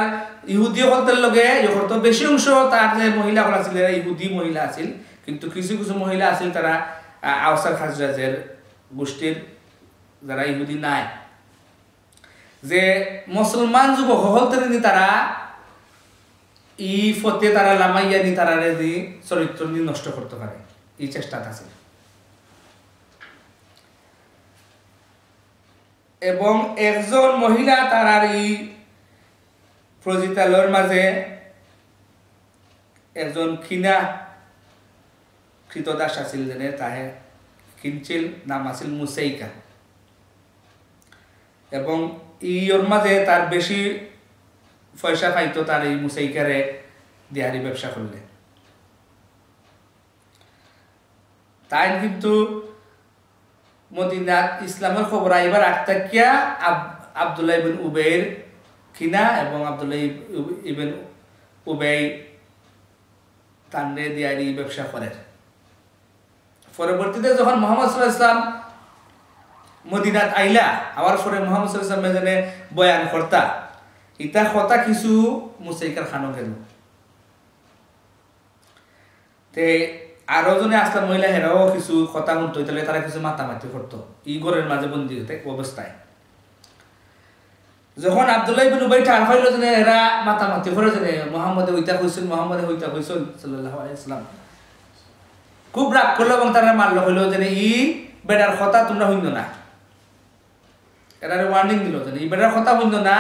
ইহুদি হলতের লগে ইহত বেশি অংশ তার যে মহিলাগুলো আছিল এরা ইহুদি মহিলা আছিল কিন্তু কিছু কিছু মহিলা আছিল তারা আওসার খাজরাজের গোষ্ঠীর যারা ইহুদি নাই যে মুসলমান যুবক হলতে নি তারা ই ফতে তারা লামাইয়া নি তারা রেজি চরিত্র নি নষ্ট করতে পারে এই চেষ্টা আছে এবং একজন মহিলা তারার ই প্রজিতালর মাঝে একজন খিনা কৃতদাস আছিল যেনে তাহে কিনছিল নাম আছিল মুসাইকা এবং ইর মাঝে তার বেশি পয়সা পাইতো তার এই মুসাইকারে দেহারি ব্যবসা করলে তাই কিন্তু মদিনা ইসলামের খবর আইবার আত্মাকিয়া আবদুল্লাহ ইবন উবাইর কিনা এবং আবদুল্লাহ ইবন উবাই তান্ডে দেহারি ব্যবসা করেন পরবর্তীতে যখন মুহাম্মদ সাল্লাল্লাহু আলাইহি ওয়াসাল্লাম মদিনাত আইলা আবার পরে মুহাম্মদ সাল্লাল্লাহু আলাইহি ওয়াসাল্লাম বয়ান করতা ইতা কথা কিছু মুসাইকার খানো গেল তে আরো জনে আসলাম মহিলা হেরাও কিছু কথা বলতো তাহলে তারা কিছু মাতামাতি করতো ই ঘরের মাঝে বন্দি অবস্থায় যখন আব্দুল্লাহ ইবনে উবাই টার ফাইল জনে হেরা মাতামাতি করে জনে মুহাম্মদে হইতা কইছেন মুহাম্মদে হইতা কইছেন সাল্লাল্লাহু আলাইহি ওয়াসাল্লাম খুব রাগ করলো এবং তারা মারলো হইলো যে ই বেটার কথা তোমরা হইল না এটারে ওয়ার্নিং দিল যে ই বেটার কথা হইল না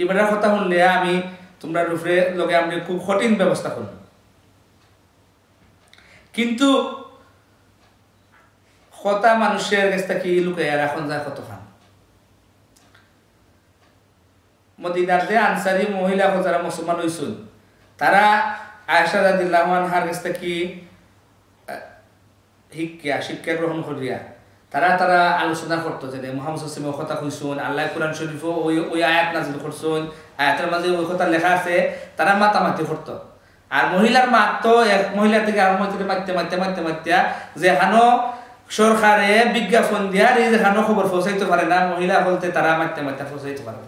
ই বেটার কথা শুনলে আমি তোমরা রুফরে লগে আমি খুব কঠিন ব্যবস্থা করব কিন্তু কথা মানুষের কাছ থেকে লুকাইয়া রাখুন যা কত খান মদিনার যে আনসারি মহিলা যারা মুসলমান হইছিল তারা আয়েশা রাদিয়াল্লাহু আনহার কাছ থেকে শিক্ষা গ্রহণ করিয়া তারা তারা আলোচনা করতো যে মুহাম্মদ সাল্লাল্লাহু আলাইহি ওয়া সাল্লাম কথা কইছেন আল্লাহ কুরআন শরীফ ওই আয়াত নাযিল করছেন আয়াতের মাঝে ওই কথা লেখা আছে তারা মাতামাতি করতো আর মহিলার মাত তো এক মহিলা থেকে আর মহিলা থেকে মারতে যে হানো সরকারে বিজ্ঞাপন দিয়া এই যে হানো খবর পৌঁছাইতে পারে না মহিলা বলতে তারা মারতে পৌঁছাইতে পারে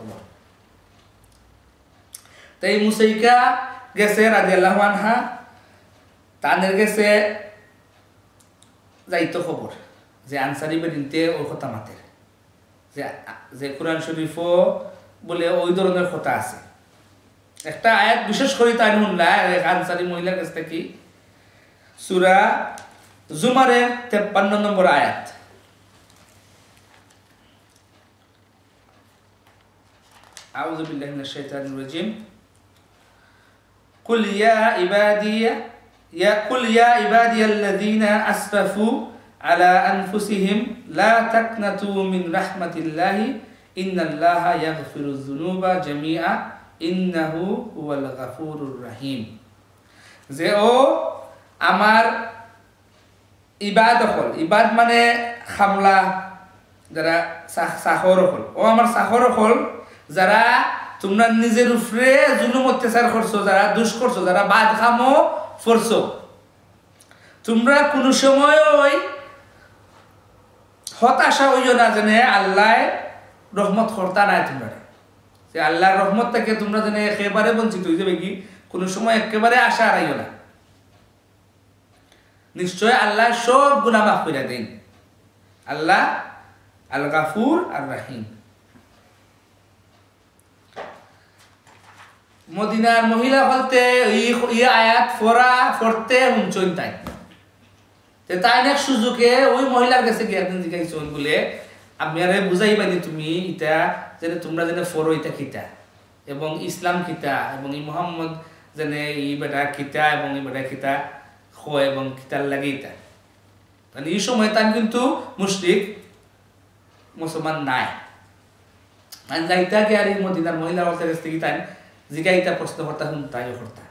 তাই মুসাইকা গেছে রাদিয়াল্লাহু আনহা তাদের গেছে যাইতো খবর যে আনসারি বেদিনতে ওই কথা মাতে যে কোরআন শরীফ বলে ওই ধরনের কথা আছে একটা আয়াত বিশেষ করে তাই শুনলা এক আনসারি মহিলার কাছ থেকে সূরা জুমারের 53 নম্বর আয়াত আউযু বিল্লাহি মিনাশ শাইতানির রাজিম কুল ইয়া ইবাদিয়া يقول يا عبادي الذين أسرفوا على أنفسهم لا تقنطوا من رحمة الله إن الله يغفر الذنوب جميعا إنه هو الغفور الرحيم যে ও আমার ইবাদ হল ইবাদ মানে খামলা যারা সাহর হল ও আমার সাহর হল যারা তোমরা নিজের উপরে জুলুম অত্যাচার করছো যারা দুষ করছো যারা বাদ খামো ফরসো তোমরা কোন সময় ওই হতাশা হইও না জেনে আল্লাহ রহমত করতা নাই তোমরা সে আল্লাহর রহমত থেকে তোমরা জেনে একেবারে বঞ্চিত হই যাবে কি কোন সময় একেবারে আশা হারাইও না নিশ্চয় আল্লাহ সব গুনাহ মাফ করে দেন আল্লাহ আল গাফুর আর রহিম মদিনার মহিলা বলতে এই আয়াত ফরা পড়তে হুনচন তাই তে তাই এক সুযোগে ওই মহিলার কাছে গিয়ে একদিন জিজ্ঞাসা বলে আমি আরে বুঝাইবা নি তুমি এটা যেন তোমরা যেন ফরো এটা কিতা এবং ইসলাম কিতা এবং এই মুহাম্মদ যেন এই বেটা কিতা এবং এই বেটা কিতা হয় এবং কিতার লাগে এটা মানে এই সময় তান কিন্তু মুশরিক মুসলমান নাই মানে যাইতা কি আর এই মদিনার মহিলার কাছে কি তাই জিকা এটা প্রশ্ন করতা হুন তাইও করতা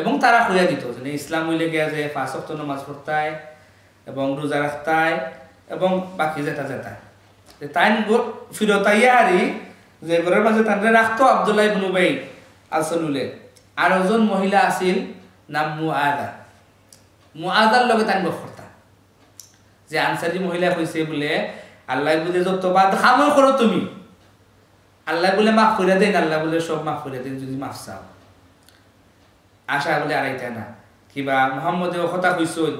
এবং তারা হইয়া দিত যে ইসলাম হইলে গিয়া যে পাঁচ ওয়াক্ত নামাজ পড়তায় এবং রোজা রাখতায় এবং বাকি যেটা যেটা তাইন ফিরতাইয়া আরি যে ঘরের মাঝে তানরে রাখতো আব্দুল্লাহ ইবনে উবাই আল-সালুলে আর একজন মহিলা আছিল নাম মুআদা মুআদার লগে তান করতা যে আনসারী মহিলা কইছে বলে আল্লাহ বুঝে যত বাদ খামো করো তুমি আল্লাহ বলে মাফ করে দেন আল্লাহ বলে সব মাফ করে দেন যদি মাফ চাও আশা বলে আড়াইটা না কিবা মুহাম্মদেও কথা কইছল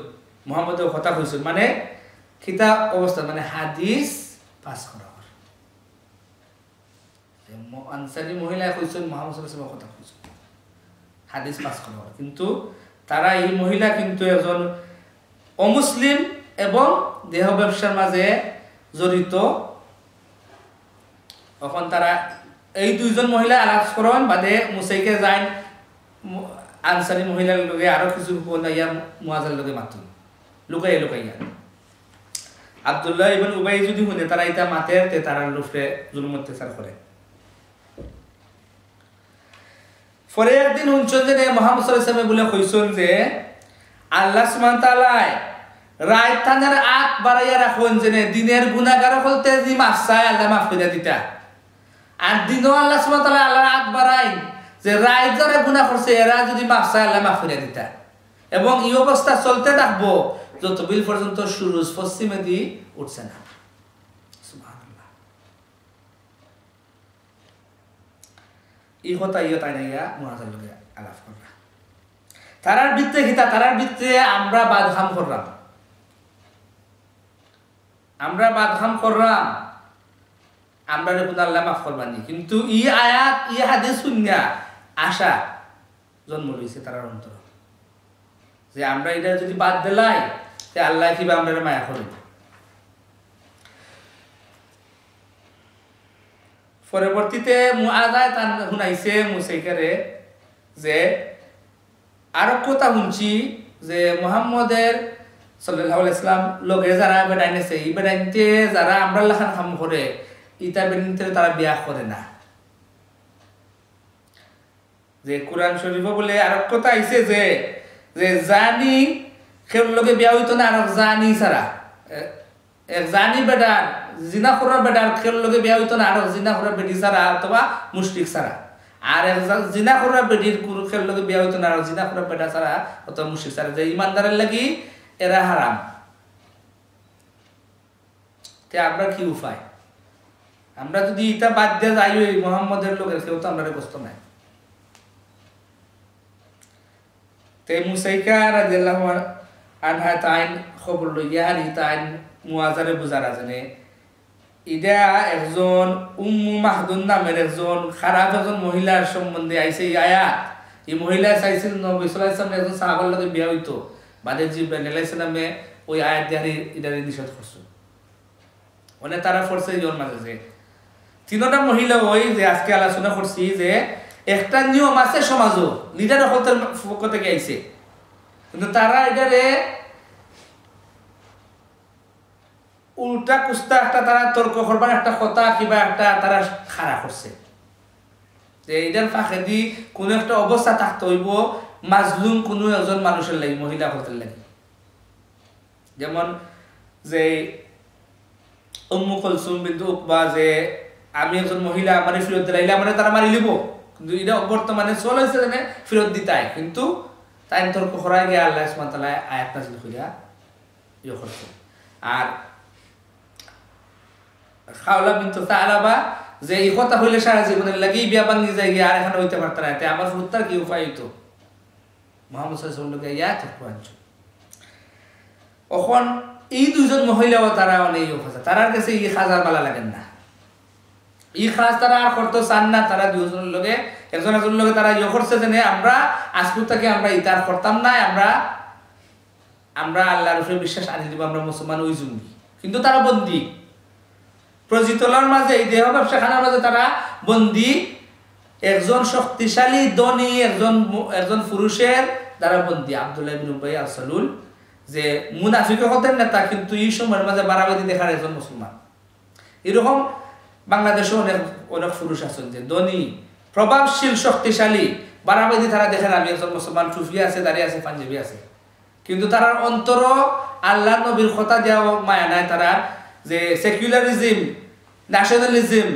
মুহাম্মদেও কথা কইছল মানে খিতা অবস্থা মানে হাদিস পাস করা আনসারী মহিলা কইছল মুহাম্মদ সাল্লাল্লাহু আলাইহি ওয়াসাল্লাম কথা কইছল হাদিস পাস করা কিন্তু তারা এই মহিলা কিন্তু একজন অমুসলিম এবং দেহ ব্যবসার মাঝে জড়িত তখন তারা এই দুইজন মহিলা আলাপ করেন বাদে মুসাইকে যান আনসারী মহিলার লগে আরো কিছু বলাইয়া মুআজার লগে মাতুন লুকাইয়া লুকাইয়া আব্দুল্লাহ ইবনে উবাই যদি শুনে তারা এটা মাতে তে তারা লুফে জুলুম অত্যাচার করে পরে একদিন শুনছেন যে মুহাম্মদ সাল্লাল্লাহু আলাইহি ওয়াসাল্লাম বলে কইছেন যে আল্লাহ সুবহানাহু ওয়া তাআলা রাত তানের আগ বাড়াইয়া রাখুন যে দিনের গুনাহগার হলতে জি মাফ চায় আল্লাহ মাফ করে দিতা আর দিনও আল্লাহ সুবহানাহু ওয়া তাআলা আল্লাহ আগ বাড়াই যে রায় যারা গুনাহ করছে এরা যদি মাফ চায় আল্লাহ মাফ করে দিতা এবং এই অবস্থা চলতে থাকবো যতদিন পর্যন্ত সূর্য পশ্চিমে দিয়ে উঠছে না সুবহানাল্লাহ এই কথা ইয়তা নাইয়া মুআজার লগে আলাপ কররা তারার ভিতরে গীতা তারার ভিতরে আমরা বাদহাম করলাম আমরা বাদহাম করলাম আমরা রেপুদ আল্লাহ মাফ করবানি কিন্তু ই আয়াত ই হাদিস শুনিয়া আশা জন্ম লইছে তারার অন্তর যে আমরা এটা যদি বাদ দেলাই তে আল্লাহ কিবা আমরা মায়া করবে পরবর্তীতে মুআযায় তান শুনাইছে মুসাইকারে যে আর কথা শুনছি যে মুহাম্মদের সাল্লাল্লাহু আলাইহি সাল্লাম লগে যারা বেড়াইছে এই বেড়াইতে যারা আমরা লাখান কাম করে ইতা বেড়াইতে তারা বিয়া করে না যে কুরআন শরীফে বলে আর কথা আইছে যে যে জানি কেউ লগে বিয়া হইতো না আর জানি ছাড়া এক জানি বেটা জিনা করার বেটা কেউ লগে বিয়া হইতো না আর জিনা করার বেটি ছাড়া অথবা মুশরিক ছাড়া আর এক জিনা করার বেটির কোন কেউ লগে বিয়া হইতো না আর জিনা করার বেটা ছাড়া অথবা মুশরিক ছাড়া যে ইমানদারের লাগি এরা হারাম তে আমরা কি উপায় আমরা যদি এটা বাদ দিয়ে যাই ওই মুহাম্মদের লোকের কেউ তো আমরা কষ্ট নাই তে মুসাইকা রাদিয়াল্লাহু আনহা তাইন খবর লইয়া আনি তাইন মুআজারে বুঝারা জানে ইদা একজন উম্মু মাহদুন নামের একজন খারাপ একজন মহিলার সম্বন্ধে আইছে এই আয়াত এই মহিলা চাইছিল নবী সাল্লাল্লাহু আলাইহি ওয়াসাল্লাম একজন সাহাবার লগে বিয়া হইতো বাদে জিব্রাইল আলাইহিস সালামে ওই আয়াত জারি ইদারে নিষেধ করছে ওনে তারা ফরসে জোর মাঝে যে তিনটা মহিলা ওই যে আজকে আলোচনা করছি যে একটা নিয়ম আছে সমাজও লিডার হতের পক্ষ থেকে আইছে কিন্তু তারা এটারে উল্টা কুস্তা একটা তারা তর্ক করবার একটা কথা কিবা একটা তারা খাড়া করছে যে এটার ফাঁকে দি কোনো একটা অবস্থা থাকতে হইব মাজলুম কোনো একজন মানুষের লাগে মহিলা হতের লাগে যেমন যে উম্মু কুলসুম বিন্তু উকবা যে আমি একজন মহিলা আমার ফিরত দিলাইলে আমার তারা মারি লিব কিন্তু এটা বর্তমানে চলেছে যেন ফিরত দিতাই কিন্তু তাই তর্ক করা গিয়ে আল্লাহ সুবহানাহু ওয়া তাআলা আয়াত নাযিল করিয়া ইয়ে করছে আর খাওলা বিনতু তা'লাবা যে এই কথা হইলে সারা জীবনের লাগি বিয়া বানি যায় গিয়া আর এখানে হইতে পারত না, তাই আমার উত্তর কি উপায় হইতো? মুহাম্মদ সাল্লাল্লাহু আলাইহি ওয়াসাল্লাম ইয়াত এখন এই দুইজন মহিলাও তারা অনেক উপস্থিত, তারার কাছে এই খাজার মালা লাগেন না, এই খাজ তারা আর করতে চান না, তারা দুইজনের লগে একজনের লগে তারা ইয়ে করছে যে আমরা আজকে থেকে আমরা ইতার করতাম না, আমরা আল্লাহর উপরে বিশ্বাস আনি দিব, আমরা মুসলমান হই জুমি, কিন্তু তারা বন্দী প্রজিতলার মাঝে এই দেহ ব্যবসাখানার মাঝে তারা বন্দী, একজন শক্তিশালী ধনী একজন পুরুষের দ্বারা বন্দী আব্দুল্লাহ ইবনে উবাইয় আল-সালুল যে মুনাফিকের হতেন নেতা, কিন্তু এই সময়ের মাঝে বাড়াবাড়ি দেখার একজন মুসলমান। এরকম বাংলাদেশে অনেক অনেক পুরুষ আছেন যে ধনী প্রভাবশীল শক্তিশালী বাড়াবাড়ি তারা দেখেন আমি একজন মুসলমান টুফি আছে দাঁড়িয়ে আছে পাঞ্জাবি আছে, কিন্তু তারা অন্তর আল্লাহ নবীর কথা দেওয়া মায়া নাই, তারা যে সেকুলারিজম ন্যাশনালিজম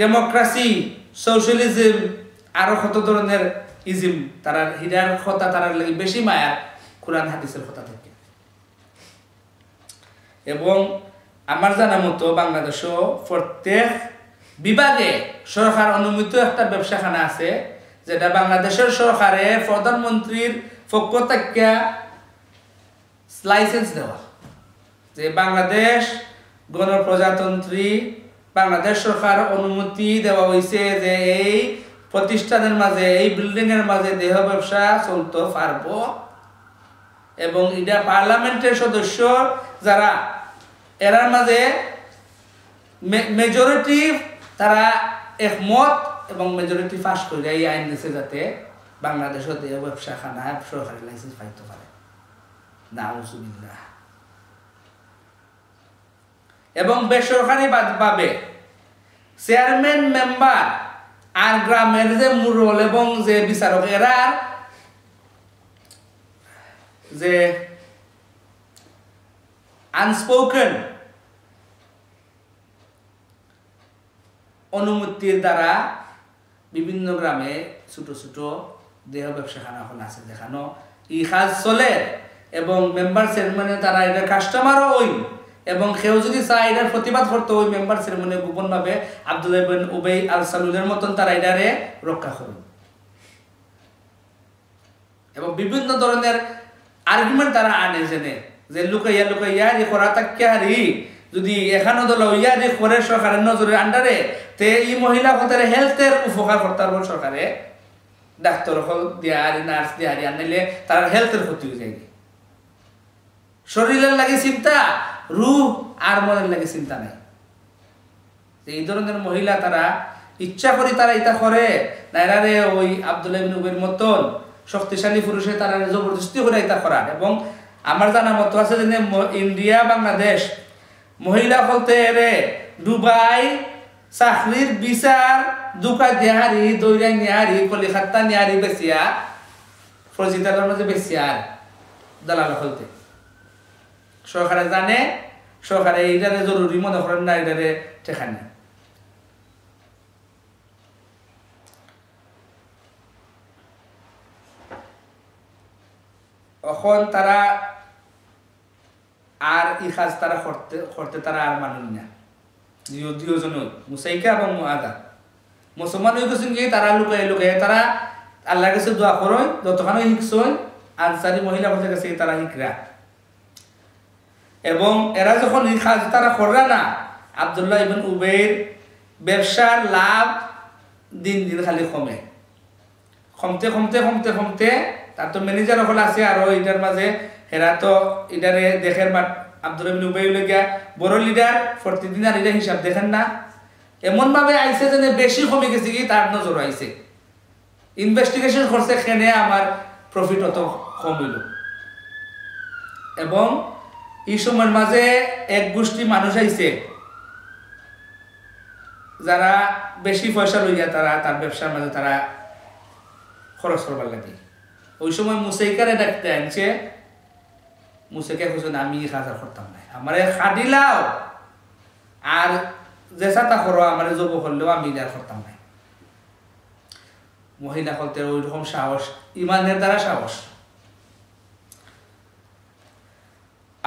ডেমোক্রেসি সোশ্যালিজম আরো কত ধরনের ইজম তারা হিরার কথা তারা লাগে বেশি মায়া কোরআন হাদিসের কথা থেকে। এবং আমার জানা মতো বাংলাদেশও প্রত্যেক বিভাগে সরকার অনুমোদিত একটা ব্যবসাখানা আছে যেটা বাংলাদেশের সরকারে প্রধানমন্ত্রীর পক্ষ থেকে লাইসেন্স দেওয়া, যে বাংলাদেশ গণপ্রজাতন্ত্রী বাংলাদেশ সরকার অনুমতি দেওয়া হয়েছে যে এই প্রতিষ্ঠানের মাঝে এই বিল্ডিং এর মাঝে দেহ ব্যবসা চলতে পারবো, এবং এটা পার্লামেন্টের সদস্য যারা এরার মাঝে মেজরিটি তারা একমত এবং মেজরিটি পাস করে এই আইন দিয়েছে যাতে বাংলাদেশও দেহ ব্যবসাখানা সরকারি লাইসেন্স পাইতে পারে না উসুবিল্লাহ। এবং বেসরকারি ভাবে চেয়ারম্যান মেম্বার আর গ্রামের যে মুরল এবং যে বিচারক এরা যে আনস্পোকেন অনুমতির দ্বারা বিভিন্ন গ্রামে ছোট ছোট দেহ ব্যবসাখানা এখন আছে যেখানে ই কাজ চলে, এবং মেম্বার চেয়ারম্যানে তারা এটা কাস্টমারও ওই, এবং কেউ যদি চায় এটার প্রতিবাদ করতে ওই মেম্বার চেয়ারম্যানে গোপনভাবে আব্দুল্লাহ ইবনে উবাই আল-সালুলের মতন তারা এটারে রক্ষা করুন, এবং বিভিন্ন ধরনের আর্গুমেন্ট তারা আনে জেনে যে লুকাইয়া লুকাইয়া ই করা তাক্কারি যদি এখানো দলা হইয়া যে করে সরকারের নজরের আন্ডারে তে এই মহিলা কথারে হেলথের উপকার করতে পারবো, সরকারে ডাক্তার হল দিয়ারি নার্স দিয়ারি আনলে তার হেলথের ক্ষতি হয়ে যায়, শরীরের লাগে চিন্তা রুহ আর মনের লাগে চিন্তা নাই। এই ধরনের মহিলা তারা ইচ্ছা করি তারা এটা করে নাইরারে ওই আব্দুল্লাহ ইবনে উবাইয়ের মতন শক্তিশালী পুরুষে তারা জবরদস্তি করে এটা করার। এবং আমার জানা মতো আছে যে ইন্ডিয়া বাংলাদেশ মহিলা বলতে দুবাই চাকরির বিচার দুকা দেহারি দৈরা নিহারি কলিকাতা নিহারি বেশিয়া ফজিদার মধ্যে বেশিয়ার দালাল হলতে সরকারে জানে সরকারে এইটারে জরুরি মনে করেন না এটারে ঠেকান না। এখন তারা আর ই কাজ তারা করতে তারা আর মানুন না, দুজন মুসাইকা এবং মুআদা মুসলমান হয়ে গেছেন কি তারা লুকাই লুকাই তারা আল্লাহর কাছে দোয়া করই যতখানি হিকসই আনসারি মহিলা বলতে গেছে তারা হিকরা, এবং এরা যখন এই কাজ তারা করে না আব্দুল্লাহ ইবনে উবাইয়ের ব্যবসার লাভ দিন দিন খালি কমে কমতে কমতে কমতে কমতে তার তো ম্যানেজার হল আছে আর এটার মাঝে এরা তো এটারে দেখেন বা আব্দুল্লাহ ইবনে উবাইয় লেগে বড় লিডার প্রতিদিন আর এটা হিসাব দেখেন না, এমনভাবে আইসে যেন বেশি কমে গেছে কি তার নজর আইসে ইনভেস্টিগেশন করছে কেনে আমার প্রফিট অত কমিল। এবং এই সময়ের মাঝে এক গোষ্ঠী মানুষ আইছে যারা বেশি পয়সা লইয়া তারা তার ব্যবসার মাঝে তারা খরচ করবার লাগে। ওই সময় মুসাইকারে ডাকতে আনছে, মুসাইকা কইছে আমি হাজার করতাম না আমারে খাদিলাও আর যে সাতা করো আমার জব করলেও আমি আর করতাম না। মহিলা বলতে ওইরকম সাহস ইমানের দ্বারা সাহস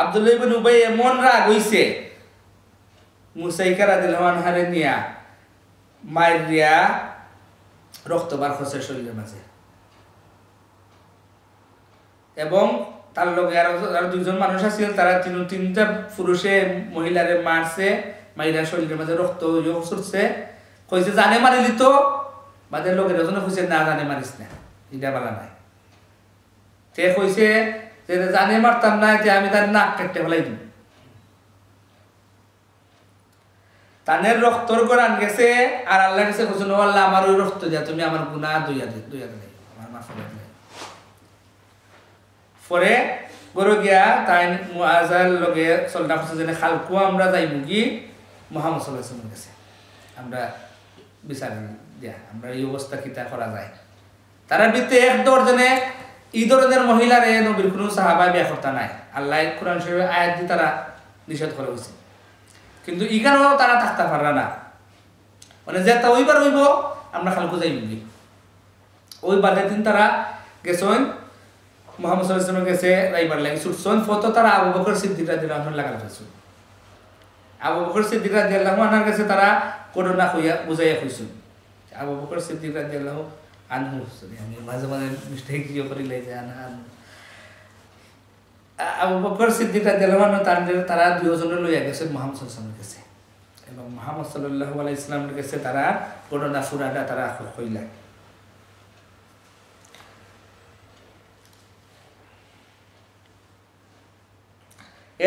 আব্দুল্লাহ ইবনে উবাই এমন রাগ হইছে Musayka radhiyallahu anha নিয়া মায়ের দিয়া রক্ত বার হচ্ছে শরীরের মাঝে এবং তার লগে আর দুইজন মানুষ আছেন তারা তিনটা পুরুষে মহিলারে মারছে মাইরা শরীরের মাঝে রক্ত হচ্ছে কইছে জানে মারিলি তো বাদের লোকেরা যখন কইছে না জানে মারিস না এটা বালা নাই তে কইছে যে জানে মারতাম না তে আমি তার নাক কেটে ফলাই দিই তানের রক্তর কোরআন গেছে আর আল্লাহ কাছে কইছেন ও আল্লাহ আমার ওই রক্ত দিয়া তুমি আমার গুনাহ ধুইয়া দে ধুইয়া দে আমার মাফ করে দে পরে বড় গিয়া তাই মুআজাল লগে সলনা হোসেন খালকু আমরা যাইমু কি মুহাম্মদ সাল্লাল্লাহু আলাইহি ওয়াসাল্লামের কাছে আমরা বিচার দিয়া আমরা এই অবস্থা কিতা করা যায় তারা বিতে এক দরজনে এই ধরনের মহিলারে নবীর কোন সাহাবা বিয়া করতে নাই আল্লাহ কোরআন শরীফে আয়াত দিয়ে তারা নিষেধ করা হয়েছে কিন্তু ইখানেও তারা থাকতে পাররা না মানে যেটা ওইবার হইব আমরা খালকু যাইমু কি ওই বাদে দিন তারা গেছেন মুহাম্মদ সাল্লাল্লাহু আলাইহি ওয়াসাল্লামের কাছে রাইবার লাগে সুরসন ফটো তারা আবু বকর সিদ্দিক রাদিয়াল্লাহু আনহু লাগাল রাসূল আবু বকর সিদ্দিক রাদিয়াল্লাহু আনহুর কাছে তারা করোনা হইয়া বুঝাইয়া কইছেন আবু বকর সিদ্দিক রাদিয়াল্লাহু আনহু আমি মাঝে মাঝে মিস্টেক কিও করি লই যায় না আবু বকর সিদ্দিক রাদিয়াল্লাহু আনহু তারা দুইজনে লইয়া গেছে মুহাম্মদ সাল্লাল্লাহু আলাইহি ওয়াসাল্লামের কাছে এবং মুহাম্মদ সাল্লাল্লাহু আলাইহি ওয়াসাল্লামের কাছে তারা করোনা সুরাটা তারা কইলা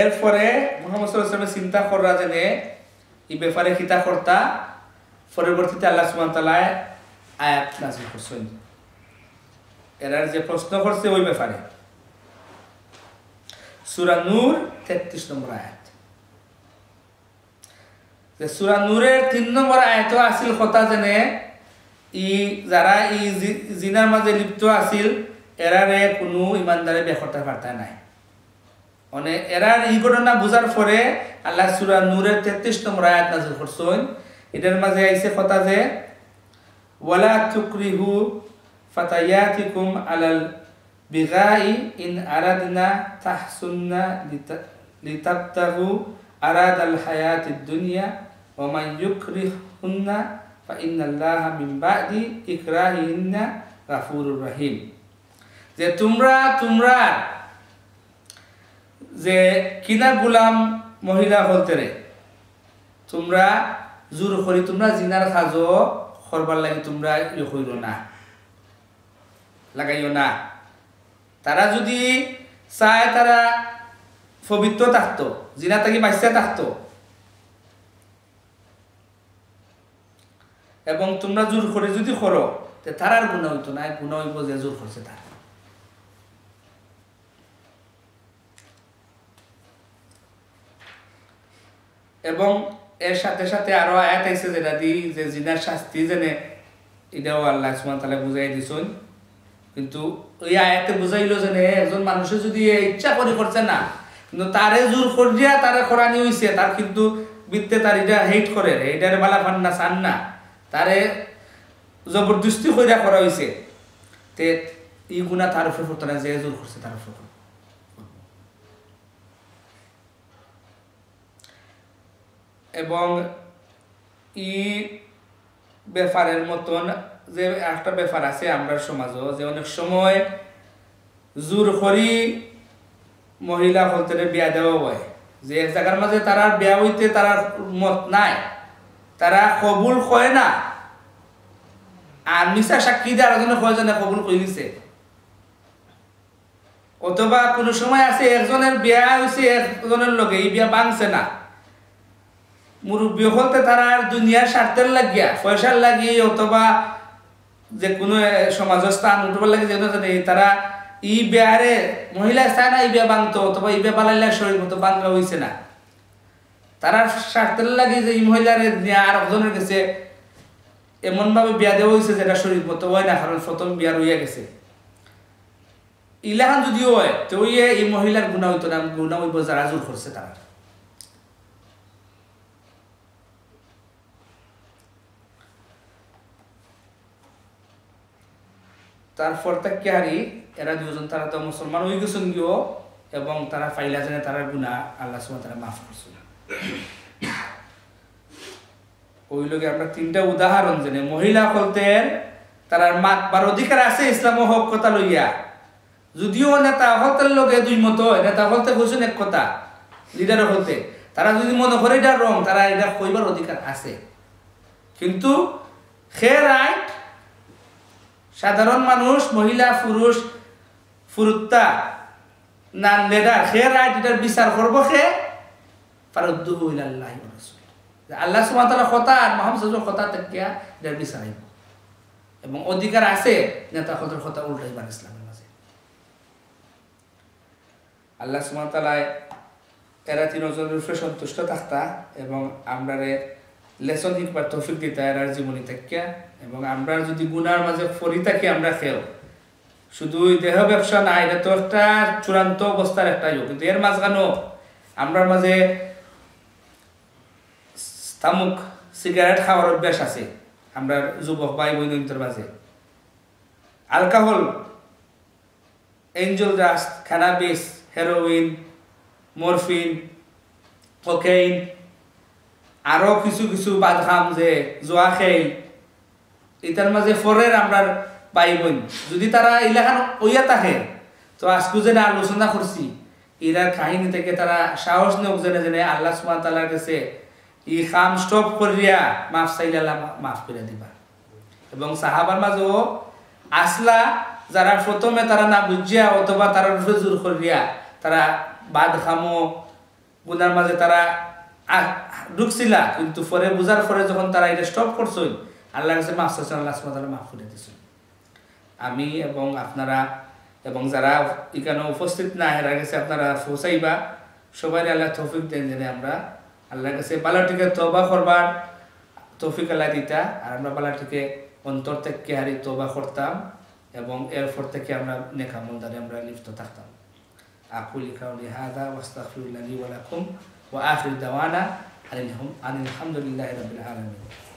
এরপরে মুহাম্মদ সাল্লাল্লাহু আলাইহি ওয়াসাল্লাম চিন্তা করা জেনে এই ব্যাপারে কিতা করতা পরবর্তীতে আল্লাহ সুবহানাহু ওয়া তাআলা আয়াত নাযিল করছেন এরার যে প্রশ্ন করছে ওই ব্যাপারে সূরা নূর 33 নম্বর আয়াত যে সূরা নূরের 3 নম্বর আয়াতে আসিল কথা জেনে ই যারা ই জিনার মাঝে লিপ্ত আসিল এরারে কোনো ইমানদারে বেখতা করতে নাই অনে এরার এই ঘটনা বুঝার পরে আল্লাহ সূরা নূরের 33 নম্বর আয়াত নাযিল করছেন এটার মাঝে আইছে কথা যে ওয়ালা তুকরিহু ফাতায়াতিকুম আলাল বিগাই ইন আরাদনা তাহসুননা লিতাবতাগু আরাদাল হায়াতিদ দুনিয়া ওয়া মান ইউকরিহুন্না ফা ইন্নাল্লাহা মিন বাদি ইকরাহিন্না গাফুরুর রহিম যে তোমরা যে কিনা গোলাম মহিলা হলতে রে তোমরা জোর করি তোমরা জিনার কাজ করবার লাগে তোমরা ইয়ে কইরো না লাগাইও না তারা যদি চায় তারা পবিত্র থাকতো জিনা থাকি বাঁচিয়া থাকতো এবং তোমরা জোর করে যদি করো তারার গুণা হইতো না গুণা হইব যে জোর করছে তারা এবং এর সাথে সাথে আরো আয়াত আছে যেটা দি যে জিনার শাস্তি জেনে এটাও আল্লাহ সুবহানাহু ওয়া তাআলা বুঝাই দিছেন কিন্তু ওই আয়াতে বুঝাইলো যে একজন মানুষে যদি ইচ্ছা করে করছে না কিন্তু তারে জোর করিয়া তারে কোরআনি হইছে তার কিন্তু বিতে তার এটা হেট করে এটারে বালা ফান্না চান না তারে জবরদস্তি কইরা করা হইছে তে এই গুনাহ তার উপর পড়তো না যে জোর করছে তার উপর এবং ই ব্যাপারের মতন যে একটা ব্যাপার আছে আমরা সমাজও যে অনেক সময় জোর করি মহিলা হলতে বিয়া দেওয়া হয় যে এক জায়গার মাঝে তারা বিয়া হইতে তারা মত নাই তারা কবুল করে না আর মিশা সাক্ষী দেওয়ার জন্য কয়জনে কবুল করে নিছে অথবা কোনো সময় আছে একজনের বিয়া হয়েছে একজনের লগে এই বিয়া ভাঙছে না মুরব্বী হলতে তারা দুনিয়ার স্বার্থের লাগিয়া পয়সার লাগিয়ে অথবা যে কোনো সমাজ স্থান উঠবার লাগে যে তারা ই বিয়ারে মহিলা চায় না ই বিয়া ভাঙতো অথবা ই বিয়া বালাইলা শরীর মতো বাংলা হয়েছে না তারা স্বার্থের লাগে যে এই মহিলারে আর একজনের কাছে এমনভাবে বিয়া দেওয়া হয়েছে যেটা শরীর মতো হয় না কারণ প্রথম বিয়ার হইয়া গেছে ইলাহান যদিও হয় তো এই মহিলার গুণা হইতো না গুণা হইব যারা জোর করছে তারা তারপর তাকে হারি এরা দুজন তারা তো মুসলমান হয়ে গেছেন গিয়েও এবং তারা ফাইলা জানে তারা গুণা আল্লাহ সুবহানাহু ওয়া তাআলা মাফ করছেন ওই লগে আমরা তিনটা উদাহরণ জেনে মহিলা বলতেন তারার মাতবার অধিকার আছে ইসলাম হক কথা লইয়া যদিও নেতা হতের লগে দুই মত নেতা হতে বসুন এক কথা লিডার হতে তারা যদি মনে করে এটা রং তারা এটা কইবার অধিকার আছে কিন্তু হে রাইট সাধারণ মানুষ মহিলা পুরুষ ফুরুত্তা না নেতা হে রাইট এটার বিচার করব হে ফারুদ্দুহু ইলাল্লাহি ওয়া রাসূল আল্লাহ সুবহানাহু ওয়া তাআলা কথা মুহাম্মদ সাল্লাল্লাহু আলাইহি ওয়া সাল্লাম কথা এটা বিচার এবং অধিকার আছে নেতা হতের কথা উল্টাইবার ইসলামের মাঝে আল্লাহ সুবহানাহু ওয়া তাআলা এরা তিন জনের উপরে সন্তুষ্ট থাকতা এবং আমরারে লেসন হিকবার তৌফিক দিতা এরার জীবনী তাকিয়া এবং আমরা যদি গুনার মাঝে ফরি থাকি আমরা ফেল শুধু দেহ ব্যবসা না এটা তো একটা চূড়ান্ত অবস্থার একটা যোগ কিন্তু এর মাঝখানেও আমরা মাঝে স্থামুক সিগারেট খাওয়ার অভ্যাস আছে আমরা যুবক ভাই বৈনন্তের মাঝে alcohol angel dust cannabis heroin morphine cocaine আরো কিছু কিছু বাদহাম যে জোয়া খেল এটার মাঝে ফরের আমরা ভাই বোন যদি তারা এলাকার ওইয়া থাকে তো আজকে যে আলোচনা করছি এরা কাহিনী থেকে তারা সাহস নিয়োগ জেনে জেনে আল্লাহ সুবহানাহু ওয়া তাআলার কাছে ই খাম স্টপ করিয়া মাফ চাইলা মাফ করে দিবা এবং সাহাবার মাঝেও আসলা যারা প্রথমে তারা না বুঝিয়া অথবা তারা উপরে জোর করিয়া তারা বাদ খামো গুনার মাঝে তারা ঢুকছিলা কিন্তু পরে বুঝার পরে যখন তারা এটা স্টপ করছেন আল্লাহর কাছে মাফ চাইছেন আল্লাহ সুবহানাহু ওয়া তাআলা মাফ করে দিয়েছেন আমি এবং আপনারা এবং যারা এখানে উপস্থিত না এরা কাছে আপনারা পৌঁছাইবা সবাই আল্লাহ তৌফিক দেন যেন আমরা আল্লাহর কাছে বালাটিকে তওবা করবার তৌফিক আল্লাহ দিতা আর আমরা বালাটিকে অন্তর থেকে হারি তওবা করতাম এবং এরপর থেকে আমরা নেক আমলে আমরা লিপ্ত থাকতাম আকুল কাউলি হাযা ওয়াস্তাগফিরুল্লাহি ওয়া লাকুম ওয়া আখির দাওয়ানা আলহামদুলিল্লাহি রাব্বিল আলামিন